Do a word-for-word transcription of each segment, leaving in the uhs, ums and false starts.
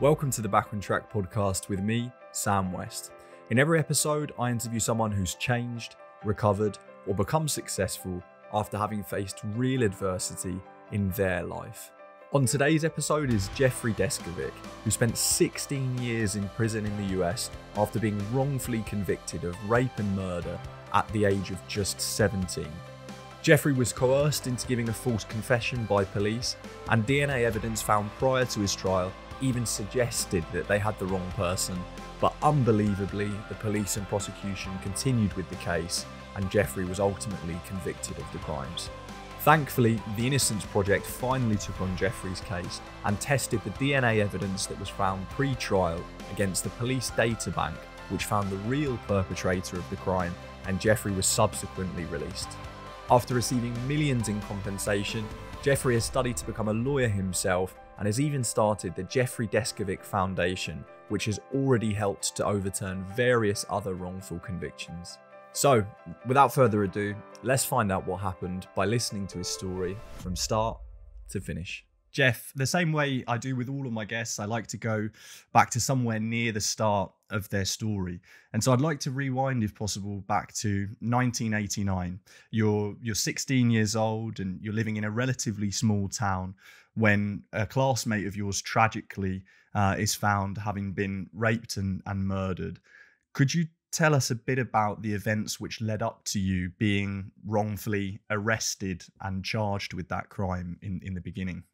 Welcome to the Back On Track podcast with me, Sam West. In every episode, I interview someone who's changed, recovered, or become successful after having faced real adversity in their life. On today's episode is Jeffrey Deskovic, who spent sixteen years in prison in the U S after being wrongfully convicted of rape and murder at the age of just seventeen. Jeffrey was coerced into giving a false confession by police, and D N A evidence found prior to his trial even suggested that they had the wrong person, but unbelievably, the police and prosecution continued with the case, and Jeffrey was ultimately convicted of the crimes. Thankfully, the Innocence Project finally took on Jeffrey's case and tested the D N A evidence that was found pre-trial against the police databank, which found the real perpetrator of the crime, and Jeffrey was subsequently released. After receiving millions in compensation, Jeffrey has studied to become a lawyer himself and has even started the Jeffrey Deskovic Foundation, which has already helped to overturn various other wrongful convictions. So, without further ado, let's find out what happened by listening to his story from start to finish. Jeff, the same way I do with all of my guests, I like to go back to somewhere near the start of their story. And so I'd like to rewind, if possible, back to nineteen eighty-nine. You're, you're sixteen years old and you're living in a relatively small town when a classmate of yours tragically uh, is found having been raped and, and murdered. Could you tell us a bit about the events which led up to you being wrongfully arrested and charged with that crime in, in the beginning?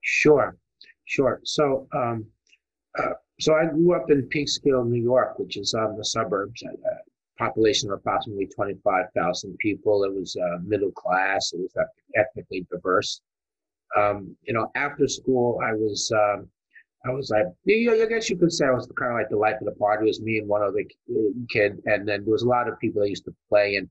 Sure, sure. So, um, uh, so I grew up in Peekskill, New York, which is on the suburbs. A population of approximately twenty-five thousand people. It was uh, middle class. It was ethnically diverse. Um, you know, after school, I was, um, I was like, you know, I guess you could say I was kind of like the life of the party. It was me and one other kid, and then there was a lot of people that used to play in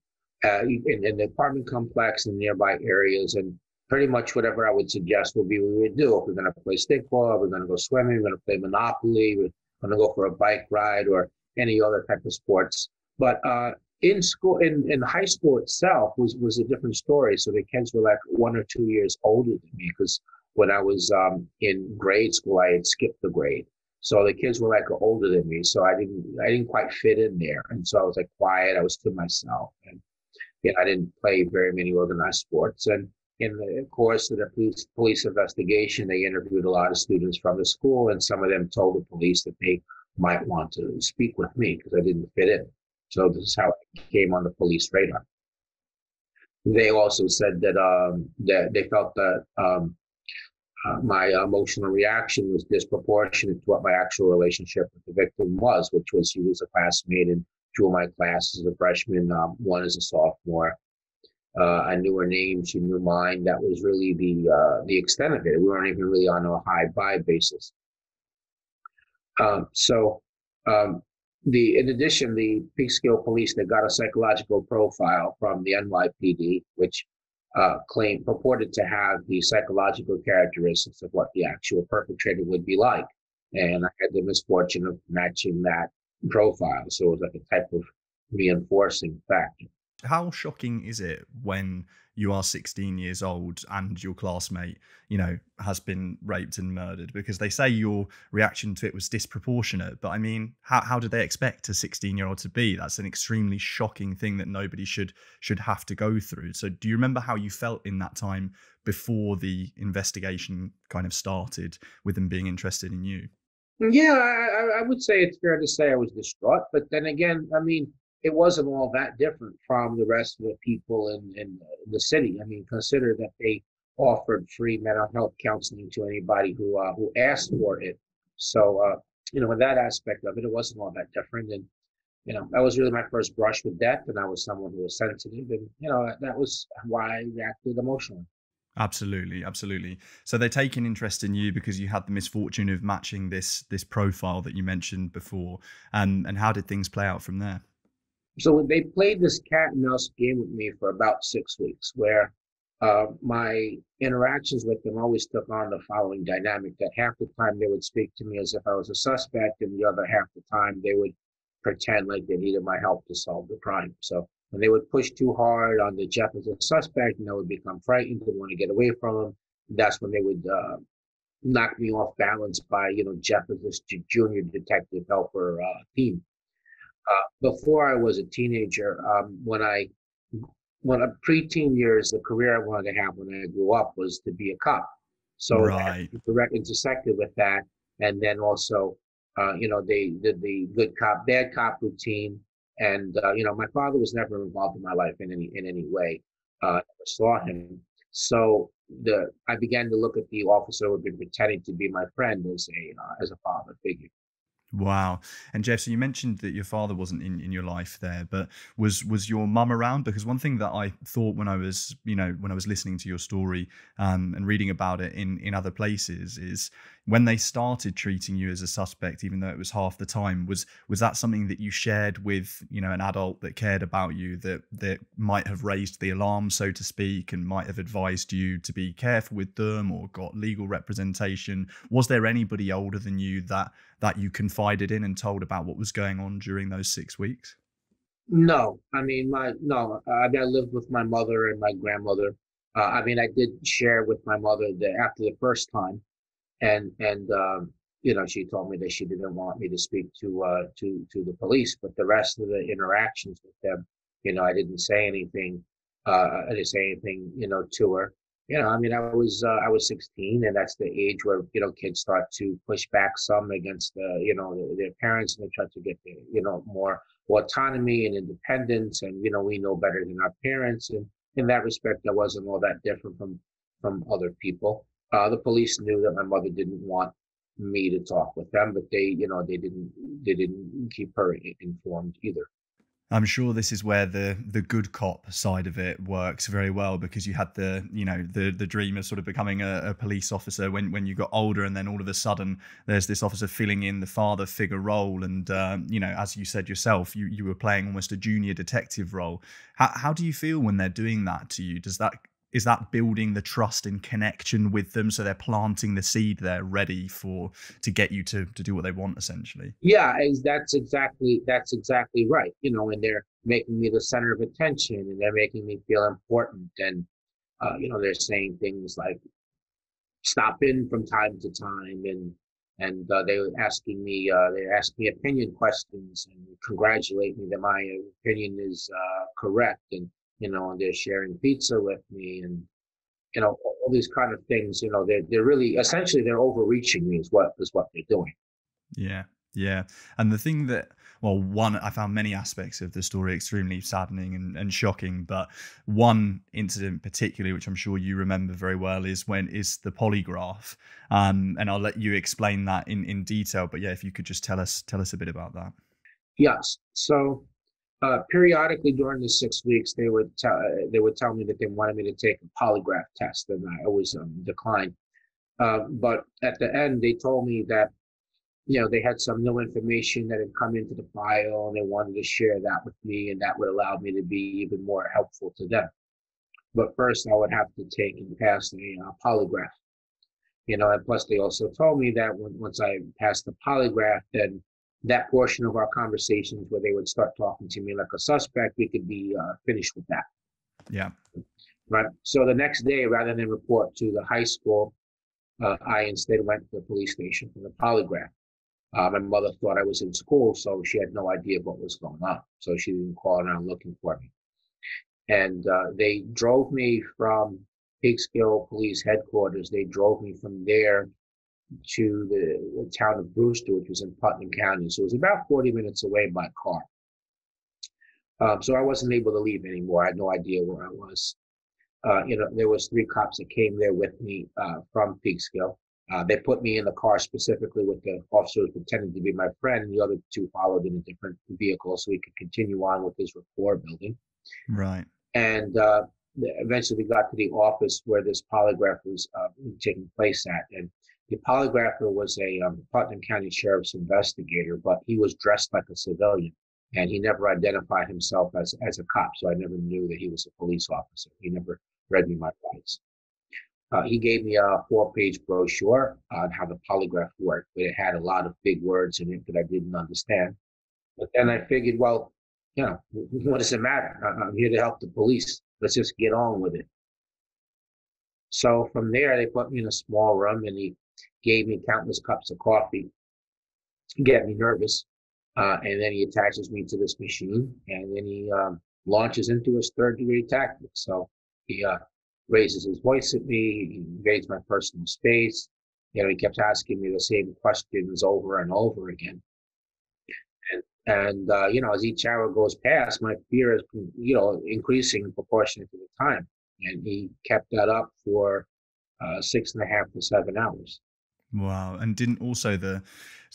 uh, in, in the apartment complex and nearby areas, and pretty much whatever I would suggest would be what we would do. If we're going to play stickball, we're going to go swimming, we're going to play Monopoly, we're going to go for a bike ride or any other type of sports. But uh, in school, in, in high school itself was, was a different story. So the kids were like one or two years older than me, because when I was um, in grade school, I had skipped the grade. So the kids were like older than me. So I didn't, I didn't quite fit in there. And so I was like quiet. I was to myself, and you know, I didn't play very many organized sports. And in the course of the police, police investigation, they interviewed a lot of students from the school, and some of them told the police that they might want to speak with me because I didn't fit in. So this is how I came on the police radar. They also said that, um, that they felt that um, uh, my emotional reaction was disproportionate to what my actual relationship with the victim was, which was she was a classmate in two of my classes as a freshman, um, one as a sophomore. Uh, I knew her name, she knew mine. That was really the uh, the extent of it. We weren't even really on a high-by basis. Um, so, um, the in addition, the Peekskill police, they got a psychological profile from the N Y P D, which uh, claimed purported to have the psychological characteristics of what the actual perpetrator would be like. And I had the misfortune of matching that profile. So it was like a type of reinforcing factor. How shocking is it when you are sixteen years old and your classmate, you know, has been raped and murdered? Because they say your reaction to it was disproportionate. But I mean, how, how do they expect a sixteen year old to be? That's an extremely shocking thing that nobody should should have to go through. So do you remember how you felt in that time before the investigation kind of started with them being interested in you? Yeah, I, I would say it's fair to say I was distraught. But then again, I mean, it wasn't all that different from the rest of the people in, in the city. I mean, consider that they offered free mental health counseling to anybody who uh, who asked for it. So, uh, you know, in that aspect of it, it wasn't all that different. And, you know, that was really my first brush with death. And I was someone who was sensitive. And, you know, that was why I reacted emotionally. Absolutely. Absolutely. So they take an interest in you because you had the misfortune of matching this this profile that you mentioned before. Um, and how did things play out from there? So they played this cat and mouse game with me for about six weeks, where uh, my interactions with them always took on the following dynamic: that half the time they would speak to me as if I was a suspect, and the other half the time they would pretend like they needed my help to solve the crime. So when they would push too hard on the Jeff as a suspect, and I would become frightened, would want to get away from him, that's when they would uh, knocked me off balance by, you know, Jeff as this junior detective helper uh, team. Uh, before I was a teenager, um, when I, when a preteen years, the career I wanted to have when I grew up was to be a cop. So right. I directly intersected with that. And then also, uh, you know, they did the good cop, bad cop routine. And, uh, you know, my father was never involved in my life in any, in any way. Uh, I never saw him. So the, I began to look at the officer who had been pretending to be my friend as a, uh, as a father figure. Wow. And Jeff, so you mentioned that your father wasn't in, in your life there, but was was your mum around? Because one thing that I thought when I was, you know, when I was listening to your story um, and reading about it in, in other places is when they started treating you as a suspect, even though it was half the time, was was that something that you shared with, you know, an adult that cared about you, that that might have raised the alarm, so to speak, and might have advised you to be careful with them or got legal representation? Was there anybody older than you that that you confided in and told about what was going on during those six weeks? No, I mean, my no, I mean, I lived with my mother and my grandmother. Uh, I mean, I did share with my mother that after the first time, and and um, you know, she told me that she didn't want me to speak to uh, to to the police. But the rest of the interactions with them, you know, I didn't say anything. Uh, I didn't say anything, you know, to her. You know, I mean, I was uh, I was sixteen, and that's the age where, you know, kids start to push back some against, uh, you know, their, their parents, and they try to get, you know, more autonomy and independence. And, you know, we know better than our parents. And in that respect, I wasn't all that different from from other people. Uh, the police knew that my mother didn't want me to talk with them, but they, you know, they didn't they didn't keep her informed either. I'm sure this is where the the good cop side of it works very well, because you had the, you know, the the dream of sort of becoming a, a police officer when when you got older, and then all of a sudden there's this officer filling in the father figure role, and um, you know, as you said yourself, you you were playing almost a junior detective role. How how do you feel when they're doing that to you? Does that is that building the trust and connection with them, so they're planting the seed there, ready for to get you to to do what they want, essentially? Yeah, that's exactly that's exactly right. You know, and they're making me the center of attention, and they're making me feel important, and uh, you know, they're saying things like "stop in" from time to time, and and uh, they were asking me uh, they asked me opinion questions and congratulate me that my opinion is uh, correct, and. You know, and they're sharing pizza with me, and you know, all these kind of things. You know, they're they're really essentially they're overreaching me is what is what they're doing. Yeah, yeah. And the thing that, well, one, I found many aspects of the story extremely saddening and, and shocking, but one incident particularly, which I'm sure you remember very well, is when is the polygraph. Um, and I'll let you explain that in in detail. But yeah, if you could just tell us tell us a bit about that. Yes. So. Uh, periodically during the six weeks, they would t- they would tell me that they wanted me to take a polygraph test, and I always um, declined. Uh, but at the end, they told me that, you know, they had some new information that had come into the file, and they wanted to share that with me, and that would allow me to be even more helpful to them. But first, I would have to take and pass the uh, polygraph, you know. And plus, they also told me that when, once I passed the polygraph, then that portion of our conversations where they would start talking to me like a suspect, we could be uh, finished with that. Yeah. Right. So the next day, rather than report to the high school, uh, I instead went to the police station for the polygraph. Uh, my mother thought I was in school, so she had no idea what was going on. So she didn't call around looking for me. And uh, they drove me from Peekskill Police Headquarters. They drove me from there to the, the town of Brewster, which was in Putnam County. So it was about forty minutes away by car. Um, so I wasn't able to leave anymore. I had no idea where I was. Uh, you know, there was three cops that came there with me uh, from Peekskill. Uh, they put me in the car specifically with the officer who pretended to be my friend, and the other two followed in a different vehicle so he could continue on with his rapport building. Right. And uh, eventually we got to the office where this polygraph was uh, taking place at. And the polygrapher was a um, Putnam County Sheriff's investigator, but he was dressed like a civilian, and he never identified himself as, as a cop, so I never knew that he was a police officer. He never read me my rights. Uh, he gave me a four-page brochure on how the polygraph worked, but it had a lot of big words in it that I didn't understand. But then I figured, well, you know, what does it matter? I'm here to help the police. Let's just get on with it. So from there, they put me in a small room, and he gave me countless cups of coffee to get me nervous. Uh, and then he attaches me to this machine, and then he um, launches into his third-degree tactics. So he uh, raises his voice at me, he invades my personal space. You know, he kept asking me the same questions over and over again. And, and uh, you know, as each hour goes past, my fear is, you know, increasing proportionate to the time. And he kept that up for uh, six and a half to seven hours. Wow. And didn't also the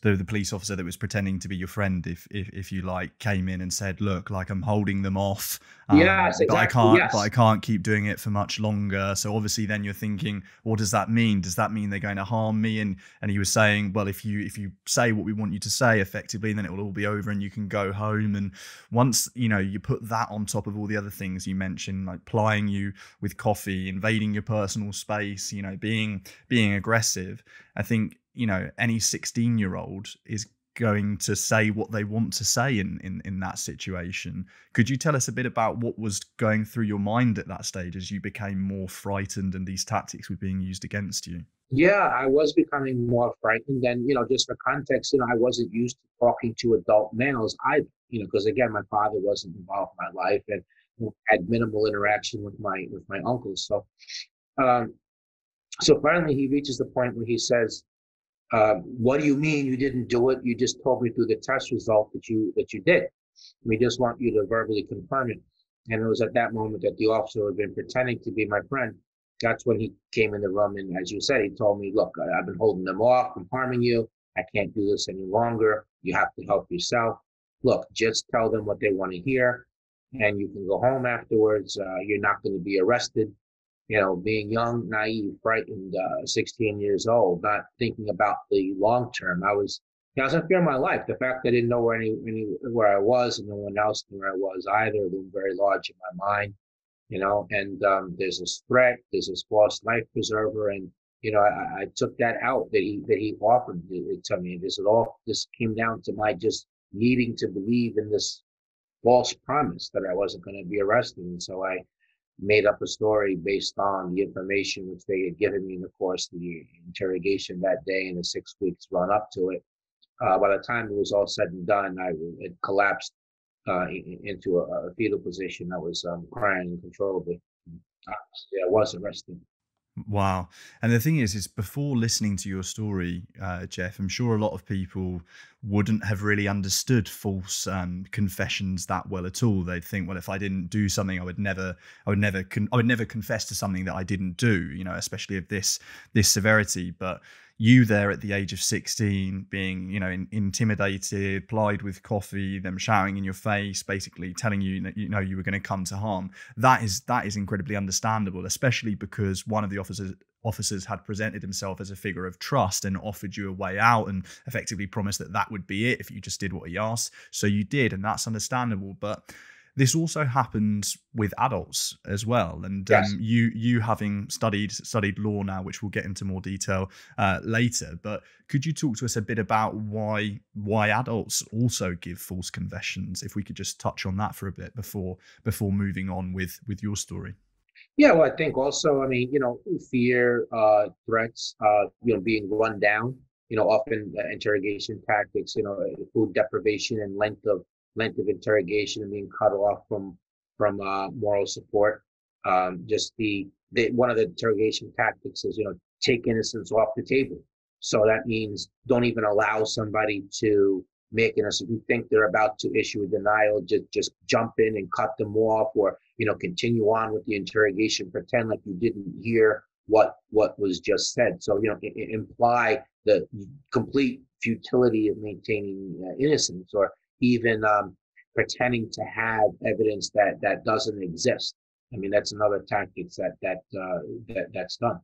the, the police officer that was pretending to be your friend, if, if if you like, came in and said, look, like, I'm holding them off, um, yes, exactly. but I can't yes. but I can't keep doing it for much longer. So obviously then you're thinking, what does that mean? Does that mean they're going to harm me? And and he was saying, well, if you if you say what we want you to say effectively, then it will all be over and you can go home. And once, you know, you put that on top of all the other things you mentioned, like plying you with coffee, invading your personal space, you know, being being aggressive, I think, you know, any sixteen year old is going to say what they want to say in, in, in that situation. Could you tell us a bit about what was going through your mind at that stage as you became more frightened and these tactics were being used against you? Yeah, I was becoming more frightened. And, you know, just for context, you know, I wasn't used to talking to adult males either, you know, because again, my father wasn't involved in my life and had minimal interaction with my, with my uncles. So, um, So finally, he reaches the point where he says, uh, what do you mean you didn't do it? You just told me through the test result that you that you did. We just want you to verbally confirm it. And it was at that moment that the officer who had been pretending to be my friend, that's when he came in the room. And as you said, he told me, look, I've been holding them off from harming you. I can't do this any longer. You have to help yourself. Look, just tell them what they want to hear. And you can go home afterwards. Uh, you're not going to be arrested. You know, being young, naive, frightened, uh, sixteen years old, not thinking about the long term. I was, you know, I was in fear of my life. The fact that I didn't know where any, any where I was, and no one else knew where I was either, loomed very large in my mind. You know, and um, there's this threat, there's this false life preserver, and you know, I, I took that out that he that he offered it to me. This it all this came down to my just needing to believe in this false promise that I wasn't going to be arrested, and so I made up a story based on the information which they had given me in the course of the interrogation that day and the six weeks run up to it. Uh, by the time it was all said and done, I had collapsed uh, into a, a fetal position. I was um, crying uncontrollably. Obviously, I was arrested. Wow. And the thing is, is before listening to your story, uh, Jeff, I'm sure a lot of people wouldn't have really understood false um, confessions that well at all. They'd think, well, if I didn't do something, I would never, I would never, con- I would never confess to something that I didn't do, you know, especially of this, this severity. But you there at the age of sixteen, being, you know, in, intimidated, plied with coffee, them shouting in your face, basically telling you that, you know, you were going to come to harm. That is, that is incredibly understandable, especially because one of the officers officers had presented himself as a figure of trust and offered you a way out and effectively promised that that would be it if you just did what he asked. So you did, and that's understandable. But this also happens with adults as well. And yes. um, you you having studied studied law now, which we'll get into more detail uh, later, but could you talk to us a bit about why why adults also give false confessions? If we could just touch on that for a bit before before moving on with, with your story. Yeah, well, I think also, I mean, you know, fear, uh, threats, uh, you know, being run down, you know, often uh, interrogation tactics, you know, food deprivation and length of length of interrogation and being cut off from from uh, moral support. Um, just the, the one of the interrogation tactics is, you know, take innocence off the table. So that means don't even allow somebody to make innocence. If you think they're about to issue a denial, just just jump in and cut them off, or, you know, continue on with the interrogation, pretend like you didn't hear what what was just said. So, you know, it, it imply the complete futility of maintaining uh, innocence, or even um, pretending to have evidence that, that doesn't exist. I mean, that's another tactic that that, uh, that that's done.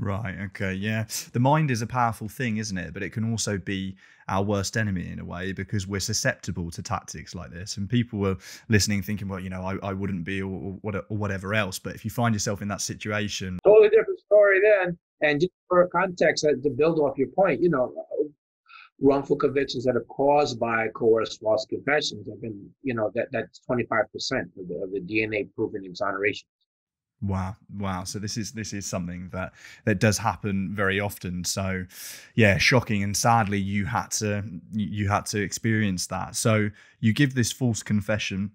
Right. Okay. Yeah. The mind is a powerful thing, isn't it? But it can also be our worst enemy in a way, because we're susceptible to tactics like this. And people were listening thinking, well, you know, I, I wouldn't be, or, or, or whatever else. But if you find yourself in that situation. Totally different story then. And just for context, to build off your point, you know, wrongful convictions that are caused by coerced false confessions have been, you know, that that's twenty-five percent of the, of the D N A proven exonerations. Wow. Wow. So this is, this is something that, that does happen very often. So yeah, shocking. And sadly you had to, you had to experience that. So you give this false confession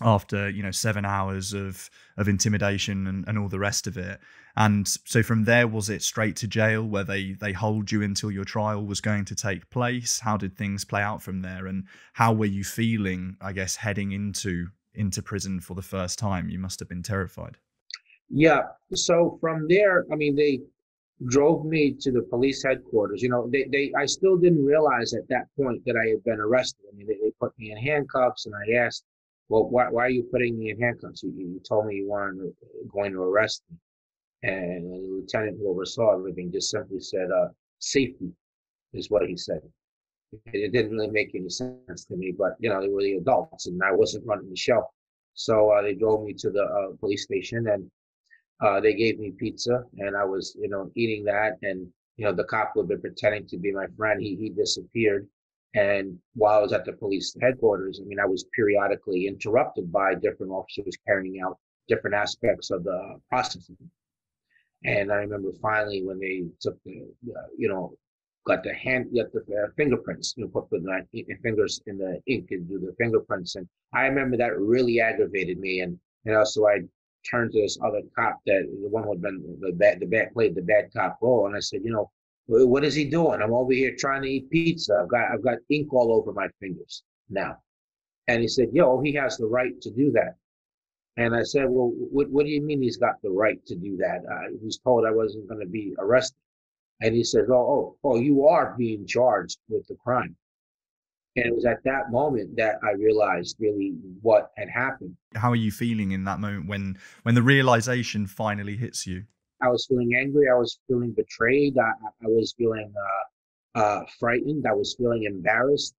after, you know, seven hours of, of intimidation and, and all the rest of it. And so from there, was it straight to jail where they, they hold you until your trial was going to take place? How did things play out from there? And how were you feeling, I guess, heading into, into prison for the first time? You must've been terrified. Yeah. So from there, I mean, they drove me to the police headquarters. You know, they, they, I still didn't realize at that point that I had been arrested. I mean, they, they put me in handcuffs and I asked, well, why, why are you putting me in handcuffs? You, you told me you weren't going to arrest me. And the lieutenant who oversaw everything just simply said, uh, safety is what he said. It, it didn't really make any sense to me, but, you know, they were the adults and I wasn't running the show. So uh, they drove me to the uh, police station and Uh, they gave me pizza and I was, you know, eating that. And, you know, the cop would have been pretending to be my friend. He he disappeared. And while I was at the police headquarters, I mean, I was periodically interrupted by different officers carrying out different aspects of the process. And I remember finally when they took the, uh, you know, got the hand, got the uh, fingerprints, you know, put the fingers in the ink and do the fingerprints. And I remember that really aggravated me. And, you know, so I turned to this other cop, that the one who had been the bad, the bad played the bad cop role, and I said, you know, what is he doing? I'm over here trying to eat pizza. I've got I've got ink all over my fingers now. And he said, yo, he has the right to do that. And I said, well, what what do you mean he's got the right to do that? Uh, he was told I wasn't going to be arrested. And he said, oh, oh, oh, you are being charged with the crime. And it was at that moment that I realized really what had happened. How are you feeling in that moment when when the realization finally hits you? I was feeling angry. I was feeling betrayed. I, I was feeling uh, uh, frightened. I was feeling embarrassed.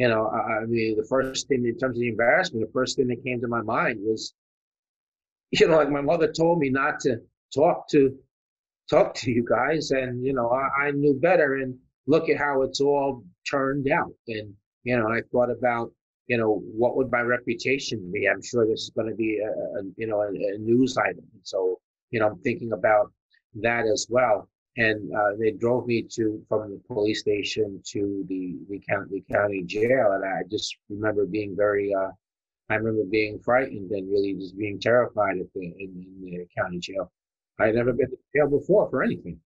You know, I, I mean, the first thing in terms of the embarrassment, the first thing that came to my mind was, you know, like my mother told me not to talk to talk to you guys. And, you know, I, I knew better. And look at how it's all turned out. And you know, I thought about, you know, what would my reputation be? I'm sure this is going to be, a, a you know, a, a news item. So, you know, I'm thinking about that as well. And uh, they drove me to from the police station to the, the, county, the county jail. And I just remember being very, uh, I remember being frightened and really just being terrified at the, in, in the county jail. I had never been to jail before for anything.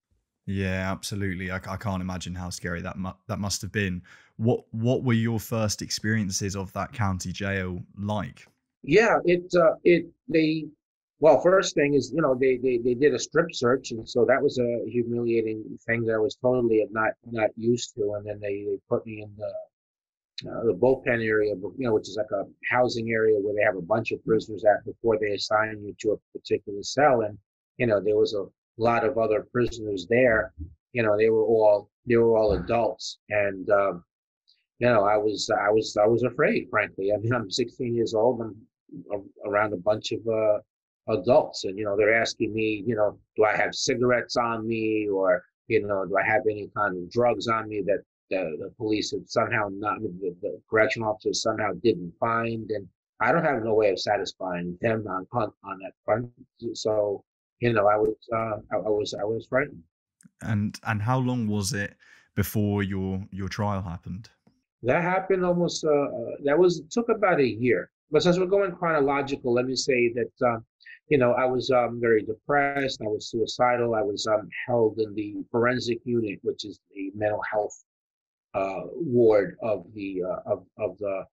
Yeah, absolutely. I, I can't imagine how scary that mu that must have been. What What were your first experiences of that county jail like? Yeah, it uh, it they well, first thing is, you know, they, they they did a strip search, and so that was a humiliating thing that I was totally not not used to. And then they, they put me in the uh, the bullpen area, you know, which is like a housing area where they have a bunch of prisoners at before they assign you to a particular cell. And you know, there was a lot of other prisoners there, you know, they were all, they were all adults. And, um, you know, I was, I was, I was afraid, frankly. I mean, I'm sixteen years old. I'm around a bunch of, uh, adults and, you know, they're asking me, you know, do I have cigarettes on me or, you know, do I have any kind of drugs on me that the, the police had somehow not, the, the correctional officers somehow didn't find. And I don't have no way of satisfying them on, on, on that front. So, you know, I was, uh, I was, I was frightened. And and how long was it before your your trial happened? That happened almost. Uh, that was it took about a year. But since we're going chronological, let me say that uh, you know, I was um, very depressed. I was suicidal. I was um, held in the forensic unit, which is the mental health uh, ward of the uh, of of the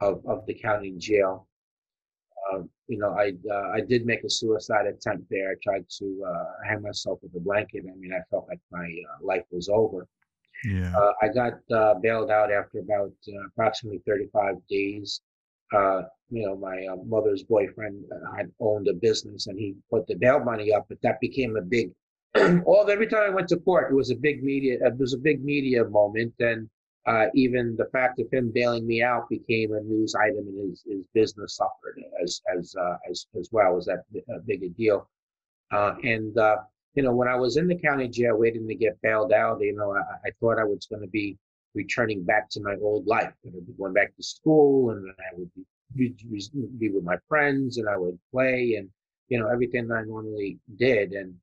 of of the county jail. Uh, you know, I uh, I did make a suicide attempt there. I tried to uh, hang myself with a blanket. I mean, I felt like my uh, life was over. Yeah. Uh, I got uh, bailed out after about uh, approximately thirty-five days. Uh, you know, my uh, mother's boyfriend uh, had owned a business, and he put the bail money up, but that became a big. All every time I went to court, it was a big media. It was a big media moment, and Uh, even the fact of him bailing me out became a news item, and his, his business suffered as as uh, as as well. Was that a big a deal? Uh, and uh, you know, when I was in the county jail waiting to get bailed out, you know, I, I thought I was going to be returning back to my old life. I would be going back to school, and I would be, be be with my friends, and I would play, and you know, everything that I normally did. And,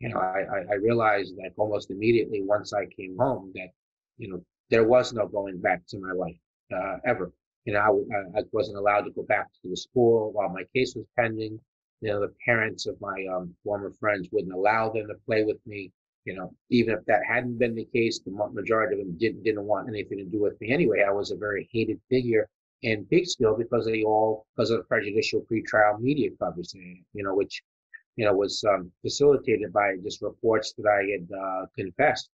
you know, I, I realized like almost immediately once I came home that, you know, there was no going back to my life uh, ever. You know, I, I wasn't allowed to go back to the school while my case was pending. You know, the parents of my um, former friends wouldn't allow them to play with me. You know, even if that hadn't been the case, the majority of them didn't didn't want anything to do with me anyway. I was a very hated figure in Peekskill because of the all because of the prejudicial pretrial media coverage, you know, which, you know, was um, facilitated by just reports that I had uh, confessed.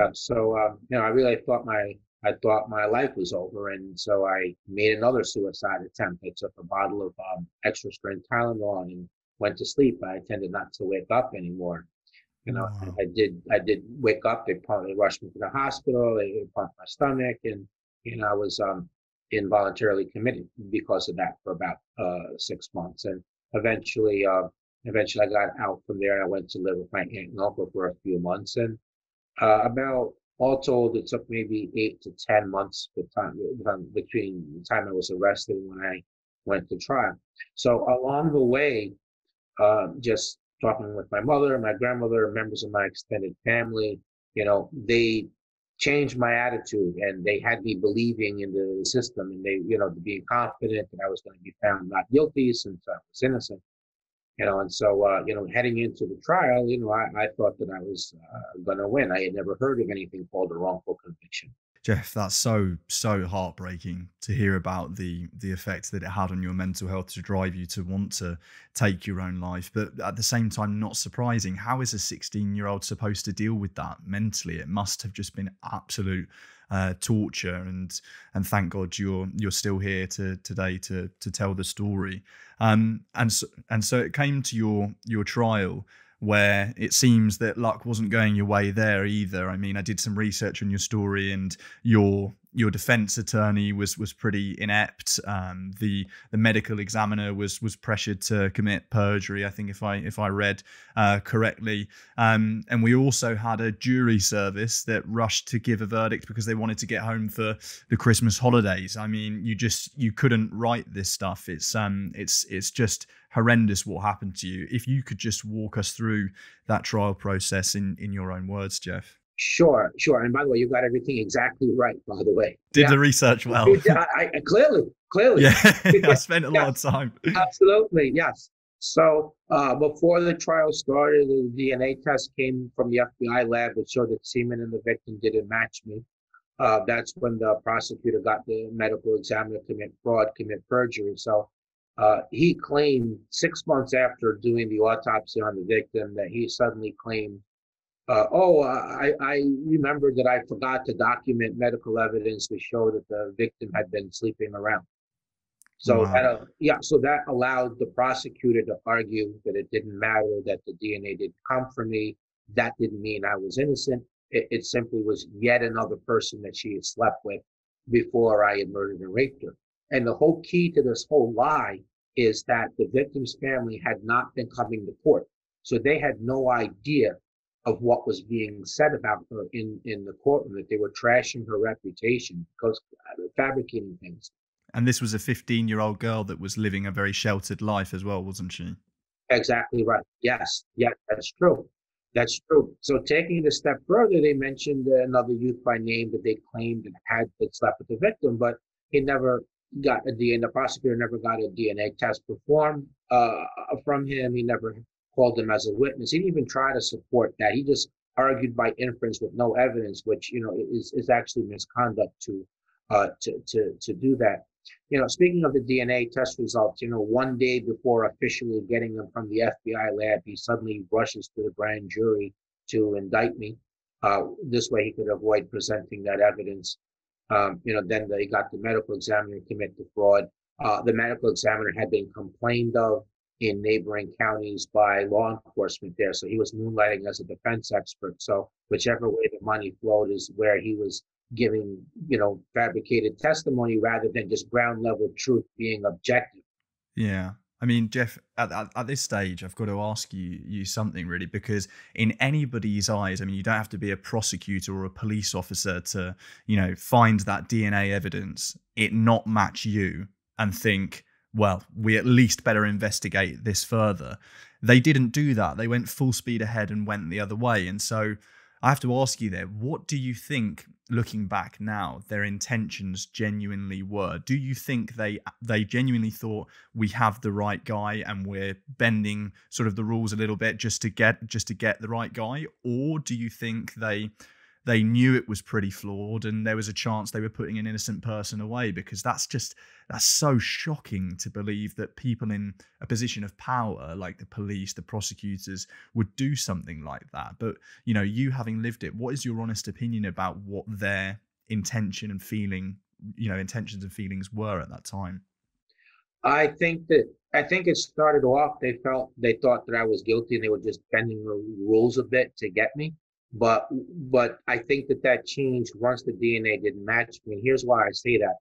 Uh, so, um, you know, I really thought my I thought my life was over, and so I made another suicide attempt. I took a bottle of um, extra strength Tylenol and went to sleep. I tended not to wake up anymore. You know, wow. I, I did. I did wake up. They probably rushed me to the hospital. They pumped my stomach, and you know, I was um, involuntarily committed because of that for about uh, six months. And eventually, uh, eventually, I got out from there. I went to live with my aunt and uncle for a few months, and uh, about. All told, it took maybe eight to ten months between the time I was arrested and when I went to trial. So along the way, uh, just talking with my mother, my grandmother, members of my extended family, you know, they changed my attitude and they had me believing in the system and they, you know, being confident that I was going to be found not guilty since I was innocent. You know, and so, uh, you know, heading into the trial, you know, I, I thought that I was uh, going to win. I had never heard of anything called a wrongful conviction. Jeff, that's so, so heartbreaking to hear about the the effect that it had on your mental health to drive you to want to take your own life. But at the same time, not surprising. How is a sixteen-year-old supposed to deal with that mentally? It must have just been absolute uh, torture. And and thank God you're you're still here to, today to to tell the story. Um, and so, and so it came to your your trial, where it seems that luck wasn't going your way there either. I mean, I did some research on your story, and your your defense attorney was was pretty inept. Um, the the medical examiner was was pressured to commit perjury, I think, if I if I read uh, correctly. Um, and we also had a jury service that rushed to give a verdict because they wanted to get home for the Christmas holidays. I mean, you just you couldn't write this stuff. It's um it's it's just. horrendous what happened to you. If you could just walk us through that trial process in in your own words, Jeff. Sure, sure. And by the way, you got everything exactly right. By the way, did yeah. the research well? I, I, clearly, clearly. Yeah, I spent a yes, lot of time. Absolutely, yes. So uh, before the trial started, the D N A test came from the F B I lab, which showed that semen in the victim didn't match me. Uh, that's when the prosecutor got the medical examiner to commit fraud, commit perjury. So. Uh, he claimed six months after doing the autopsy on the victim that he suddenly claimed, uh, oh, I, I remember that I forgot to document medical evidence to show that the victim had been sleeping around. So, wow. that, uh, yeah, so that allowed the prosecutor to argue that it didn't matter, that the D N A didn't come from me. That didn't mean I was innocent. It, it simply was yet another person that she had slept with before I had murdered and raped her. And the whole key to this whole lie is that the victim's family had not been coming to court. So they had no idea of what was being said about her in, in the courtroom, that they were trashing her reputation because fabricating things. And this was a fifteen-year-old girl that was living a very sheltered life as well, wasn't she? Exactly right. Yes. Yes, that's true. That's true. So taking it a step further, they mentioned another youth by name that they claimed had slept with the victim, but he never... got a D N A, the prosecutor never got a D N A test performed uh, from him. He never called him as a witness. He didn't even try to support that. He just argued by inference with no evidence, which, you know, is, is actually misconduct to, uh, to, to, to do that. You know, speaking of the D N A test results, you know, one day before officially getting them from the F B I lab, he suddenly rushes to the grand jury to indict me. Uh, this way he could avoid presenting that evidence. Um, you know, then they got the medical examiner to commit the fraud. Uh, the medical examiner had been complained of in neighboring counties by law enforcement there. So he was moonlighting as a defense expert. So whichever way the money flowed is where he was giving, you know, fabricated testimony rather than just ground level truth being objective. Yeah. I mean, Jeff, at, at, at this stage, I've got to ask you you something really, because in anybody's eyes, I mean, you don't have to be a prosecutor or a police officer to, you know, find that D N A evidence, it not match you and think, well, we at least better investigate this further. They didn't do that. They went full speed ahead and went the other way. And so I have to ask you there, what do you think, looking back now, their intentions genuinely were? Do you think they they genuinely thought, we have the right guy and we're bending sort of the rules a little bit just to get just to get the right guy? Or do you think they they knew it was pretty flawed and there was a chance they were putting an innocent person away? Because that's just, that's so shocking to believe that people in a position of power, like the police, the prosecutors, would do something like that. But, you know, you having lived it, what is your honest opinion about what their intention and feeling, you know, intentions and feelings were at that time? I think that, I think it started off, they felt, they thought that I was guilty and they were just bending the rules a bit to get me. But but I think that that changed once the D N A didn't match me. And here's why I say that,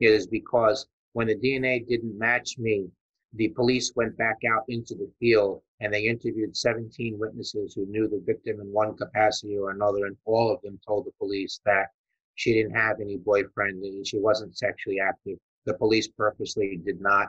is because when the D N A didn't match me, the police went back out into the field and they interviewed seventeen witnesses who knew the victim in one capacity or another. And all of them told the police that she didn't have any boyfriend and she wasn't sexually active. The police purposely did not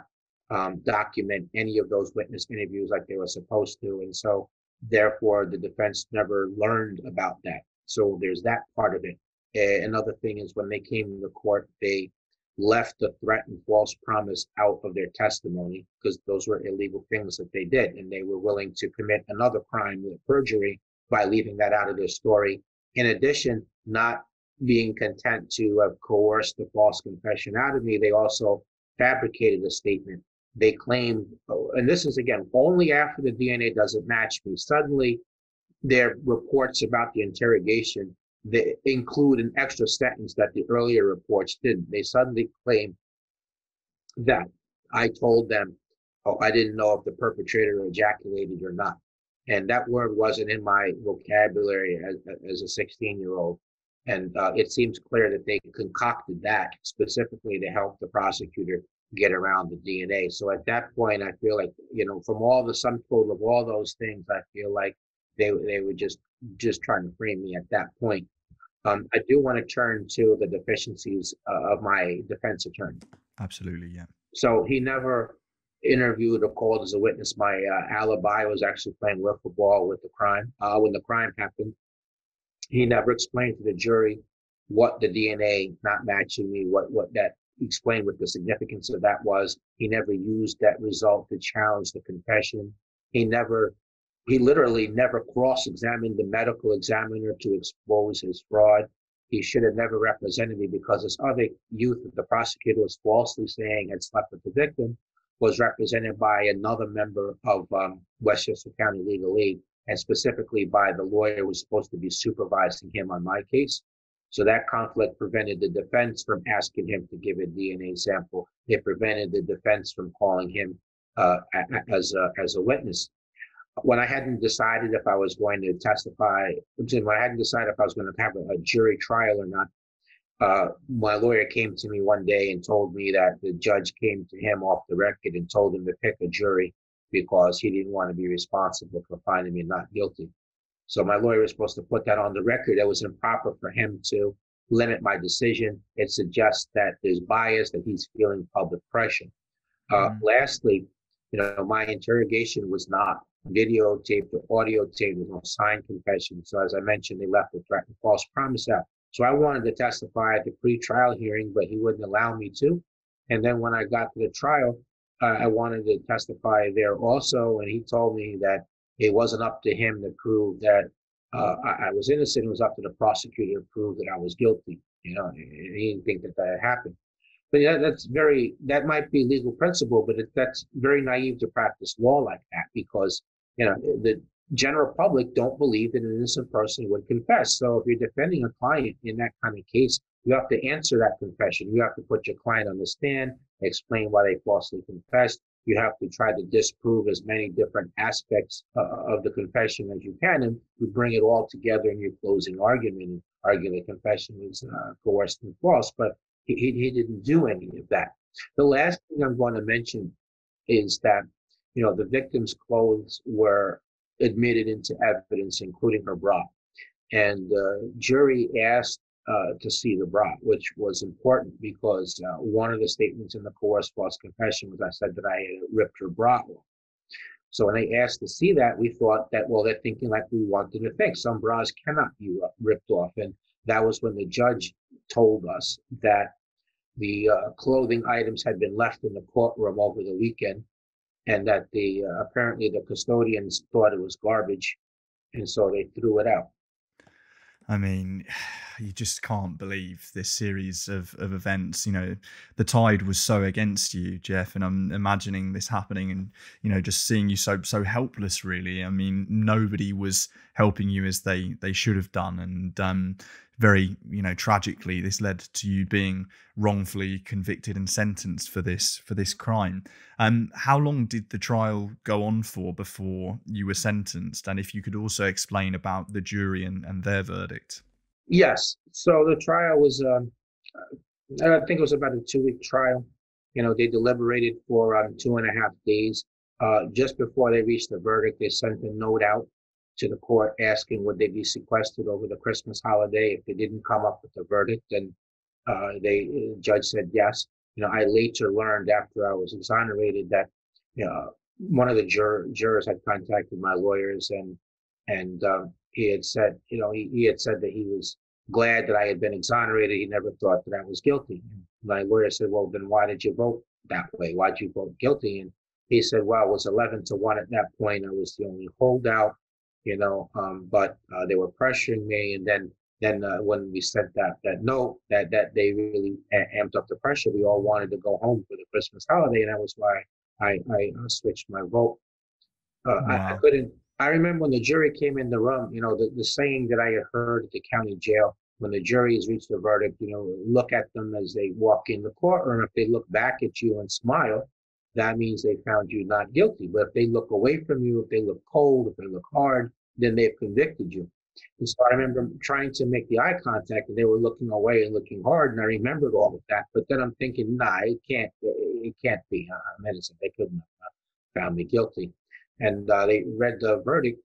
um, document any of those witness interviews like they were supposed to. And so therefore, the defense never learned about that. So there's that part of it. Uh, another thing is when they came to court, they left the threat and false promise out of their testimony because those were illegal things that they did. And they were willing to commit another crime with perjury by leaving that out of their story. In addition, not being content to have coerced the false confession out of me, they also fabricated a statement. They claimed, and this is, again, only after the D N A doesn't match me. Suddenly, their reports about the interrogation, they include an extra sentence that the earlier reports didn't. They suddenly claim that I told them, oh, I didn't know if the perpetrator ejaculated or not. And that word wasn't in my vocabulary as, as a sixteen-year-old. And uh, it seems clear that they concocted that specifically to help the prosecutor get around the D N A. So at that point, I feel like, you know, from all the sum total of all those things, I feel like they they were just just trying to frame me at that point. Um, I do want to turn to the deficiencies uh, of my defense attorney. Absolutely, yeah. So he never interviewed or called as a witness. My uh, alibi was actually playing wiffle ball with the crime. Uh, when the crime happened, he never explained to the jury what the D N A not matching me, what what that explained what the significance of that was. He never used that result to challenge the confession. He never, he literally never cross-examined the medical examiner to expose his fraud. He should have never represented me because this other youth that the prosecutor was falsely saying had slept with the victim was represented by another member of um, Westchester County Legal Aid, and specifically by the lawyer who was supposed to be supervising him on my case. So that conflict prevented the defense from asking him to give a D N A sample. It prevented the defense from calling him uh, as a, as a witness. When I hadn't decided if I was going to testify, when I hadn't decided if I was going to have a, a jury trial or not, uh, my lawyer came to me one day and told me that the judge came to him off the record and told him to pick a jury because he didn't want to be responsible for finding me not guilty. So my lawyer was supposed to put that on the record. That was improper for him to limit my decision. It suggests that there's bias, that he's feeling public pressure. Uh, mm-hmm. Lastly, you know, my interrogation was not videotaped or audiotaped. There's no signed confession. So as I mentioned, they left the threat and false promise out. So I wanted to testify at the pretrial hearing, but he wouldn't allow me to. And then when I got to the trial, uh, I wanted to testify there also. And he told me that it wasn't up to him to prove that uh, I, I was innocent. It was up to the prosecutor to prove that I was guilty. You know, he didn't think that that happened. But yeah, that's very, that might be legal principle, but it, that's very naive to practice law like that because, you know, the general public don't believe that an innocent person would confess. So if you're defending a client in that kind of case, you have to answer that confession. You have to put your client on the stand, explain why they falsely confessed. You have to try to disprove as many different aspects uh, of the confession as you can, and you bring it all together in your closing argument and argue the confession is uh, coerced and false, but he, he didn't do any of that. The last thing I'm going to mention is that, you know, the victim's clothes were admitted into evidence, including her bra. And the uh, jury asked uh, to see the brat, which was important because uh, one of the statements in the coerced false confession was I said that I had ripped her brat off. So when they asked to see that, we thought that, well, they're thinking like we wanted to think. Some bras cannot be ripped off. And that was when the judge told us that the uh, clothing items had been left in the courtroom over the weekend, and that the uh, apparently the custodians thought it was garbage, and so they threw it out. I mean, you just can't believe this series of, of events. You know, the tide was so against you, Jeff, and I'm imagining this happening and, you know, just seeing you so so helpless, really. I mean, nobody was helping you as they, they should have done. And um, very, you know, tragically, this led to you being wrongfully convicted and sentenced for this for this crime. Um, how long did the trial go on for before you were sentenced? And if you could also explain about the jury and, and their verdict. Yes. So the trial was, um, I think it was about a two-week trial. You know, they deliberated for um, two and a half days. Uh, just before they reached the verdict, they sent a note out to the court asking would they be sequestered over the Christmas holiday if they didn't come up with the verdict. And uh, they, the judge said yes. You know, I later learned after I was exonerated that, you know, one of the jur- jurors had contacted my lawyers and, and, um, He had said, you know, he, he had said that he was glad that I had been exonerated. He never thought that I was guilty. And my lawyer said, well, then why did you vote that way? Why did you vote guilty? And he said, well, it was eleven to one at that point. I was the only holdout, you know, um, but uh, they were pressuring me. And then then uh, when we sent that that note, that, that they really amped up the pressure. We all wanted to go home for the Christmas holiday. And that was why I, I switched my vote. Uh, wow. I, I couldn't. I remember when the jury came in the room, you know, the, the saying that I had heard at the county jail, when the jury has reached the verdict, you know, look at them as they walk in the courtroom. If they look back at you and smile, that means they found you not guilty. But if they look away from you, if they look cold, if they look hard, then they've convicted you. And so I remember trying to make the eye contact and they were looking away and looking hard. And I remembered all of that. But then I'm thinking, nah, it can't, it can't be. I'm innocent. They couldn't have found me guilty. And uh, they read the verdict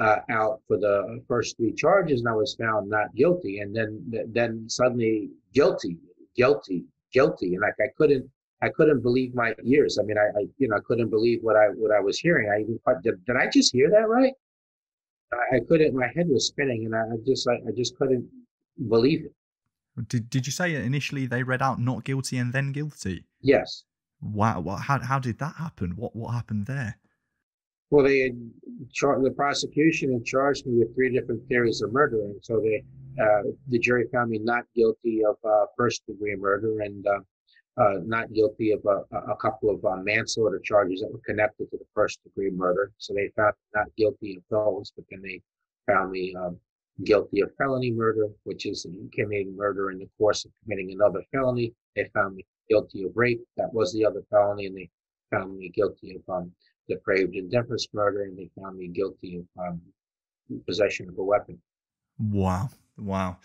uh, out for the first three charges, and I was found not guilty. And then, then suddenly, guilty, guilty, guilty. And like I couldn't, I couldn't believe my ears. I mean, I, I you know, I couldn't believe what I what I was hearing. I even thought, did, did I just hear that right? I, I couldn't. My head was spinning, and I, I just, I, I just couldn't believe it. Did Did you say initially they read out not guilty and then guilty? Yes. Wow. Well, how how did that happen? What What happened there? Well, they had char- the prosecution had charged me with three different theories of murder, and so they, uh, the jury found me not guilty of uh, first-degree murder and uh, uh, not guilty of a, a couple of uh, manslaughter charges that were connected to the first-degree murder. So they found me not guilty of those, but then they found me um, guilty of felony murder, which is committing murder in the course of committing another felony. They found me guilty of rape. That was the other felony, and they found me guilty of um, depraved indifference murder, and they found me guilty of um, possession of a weapon. Wow, wow,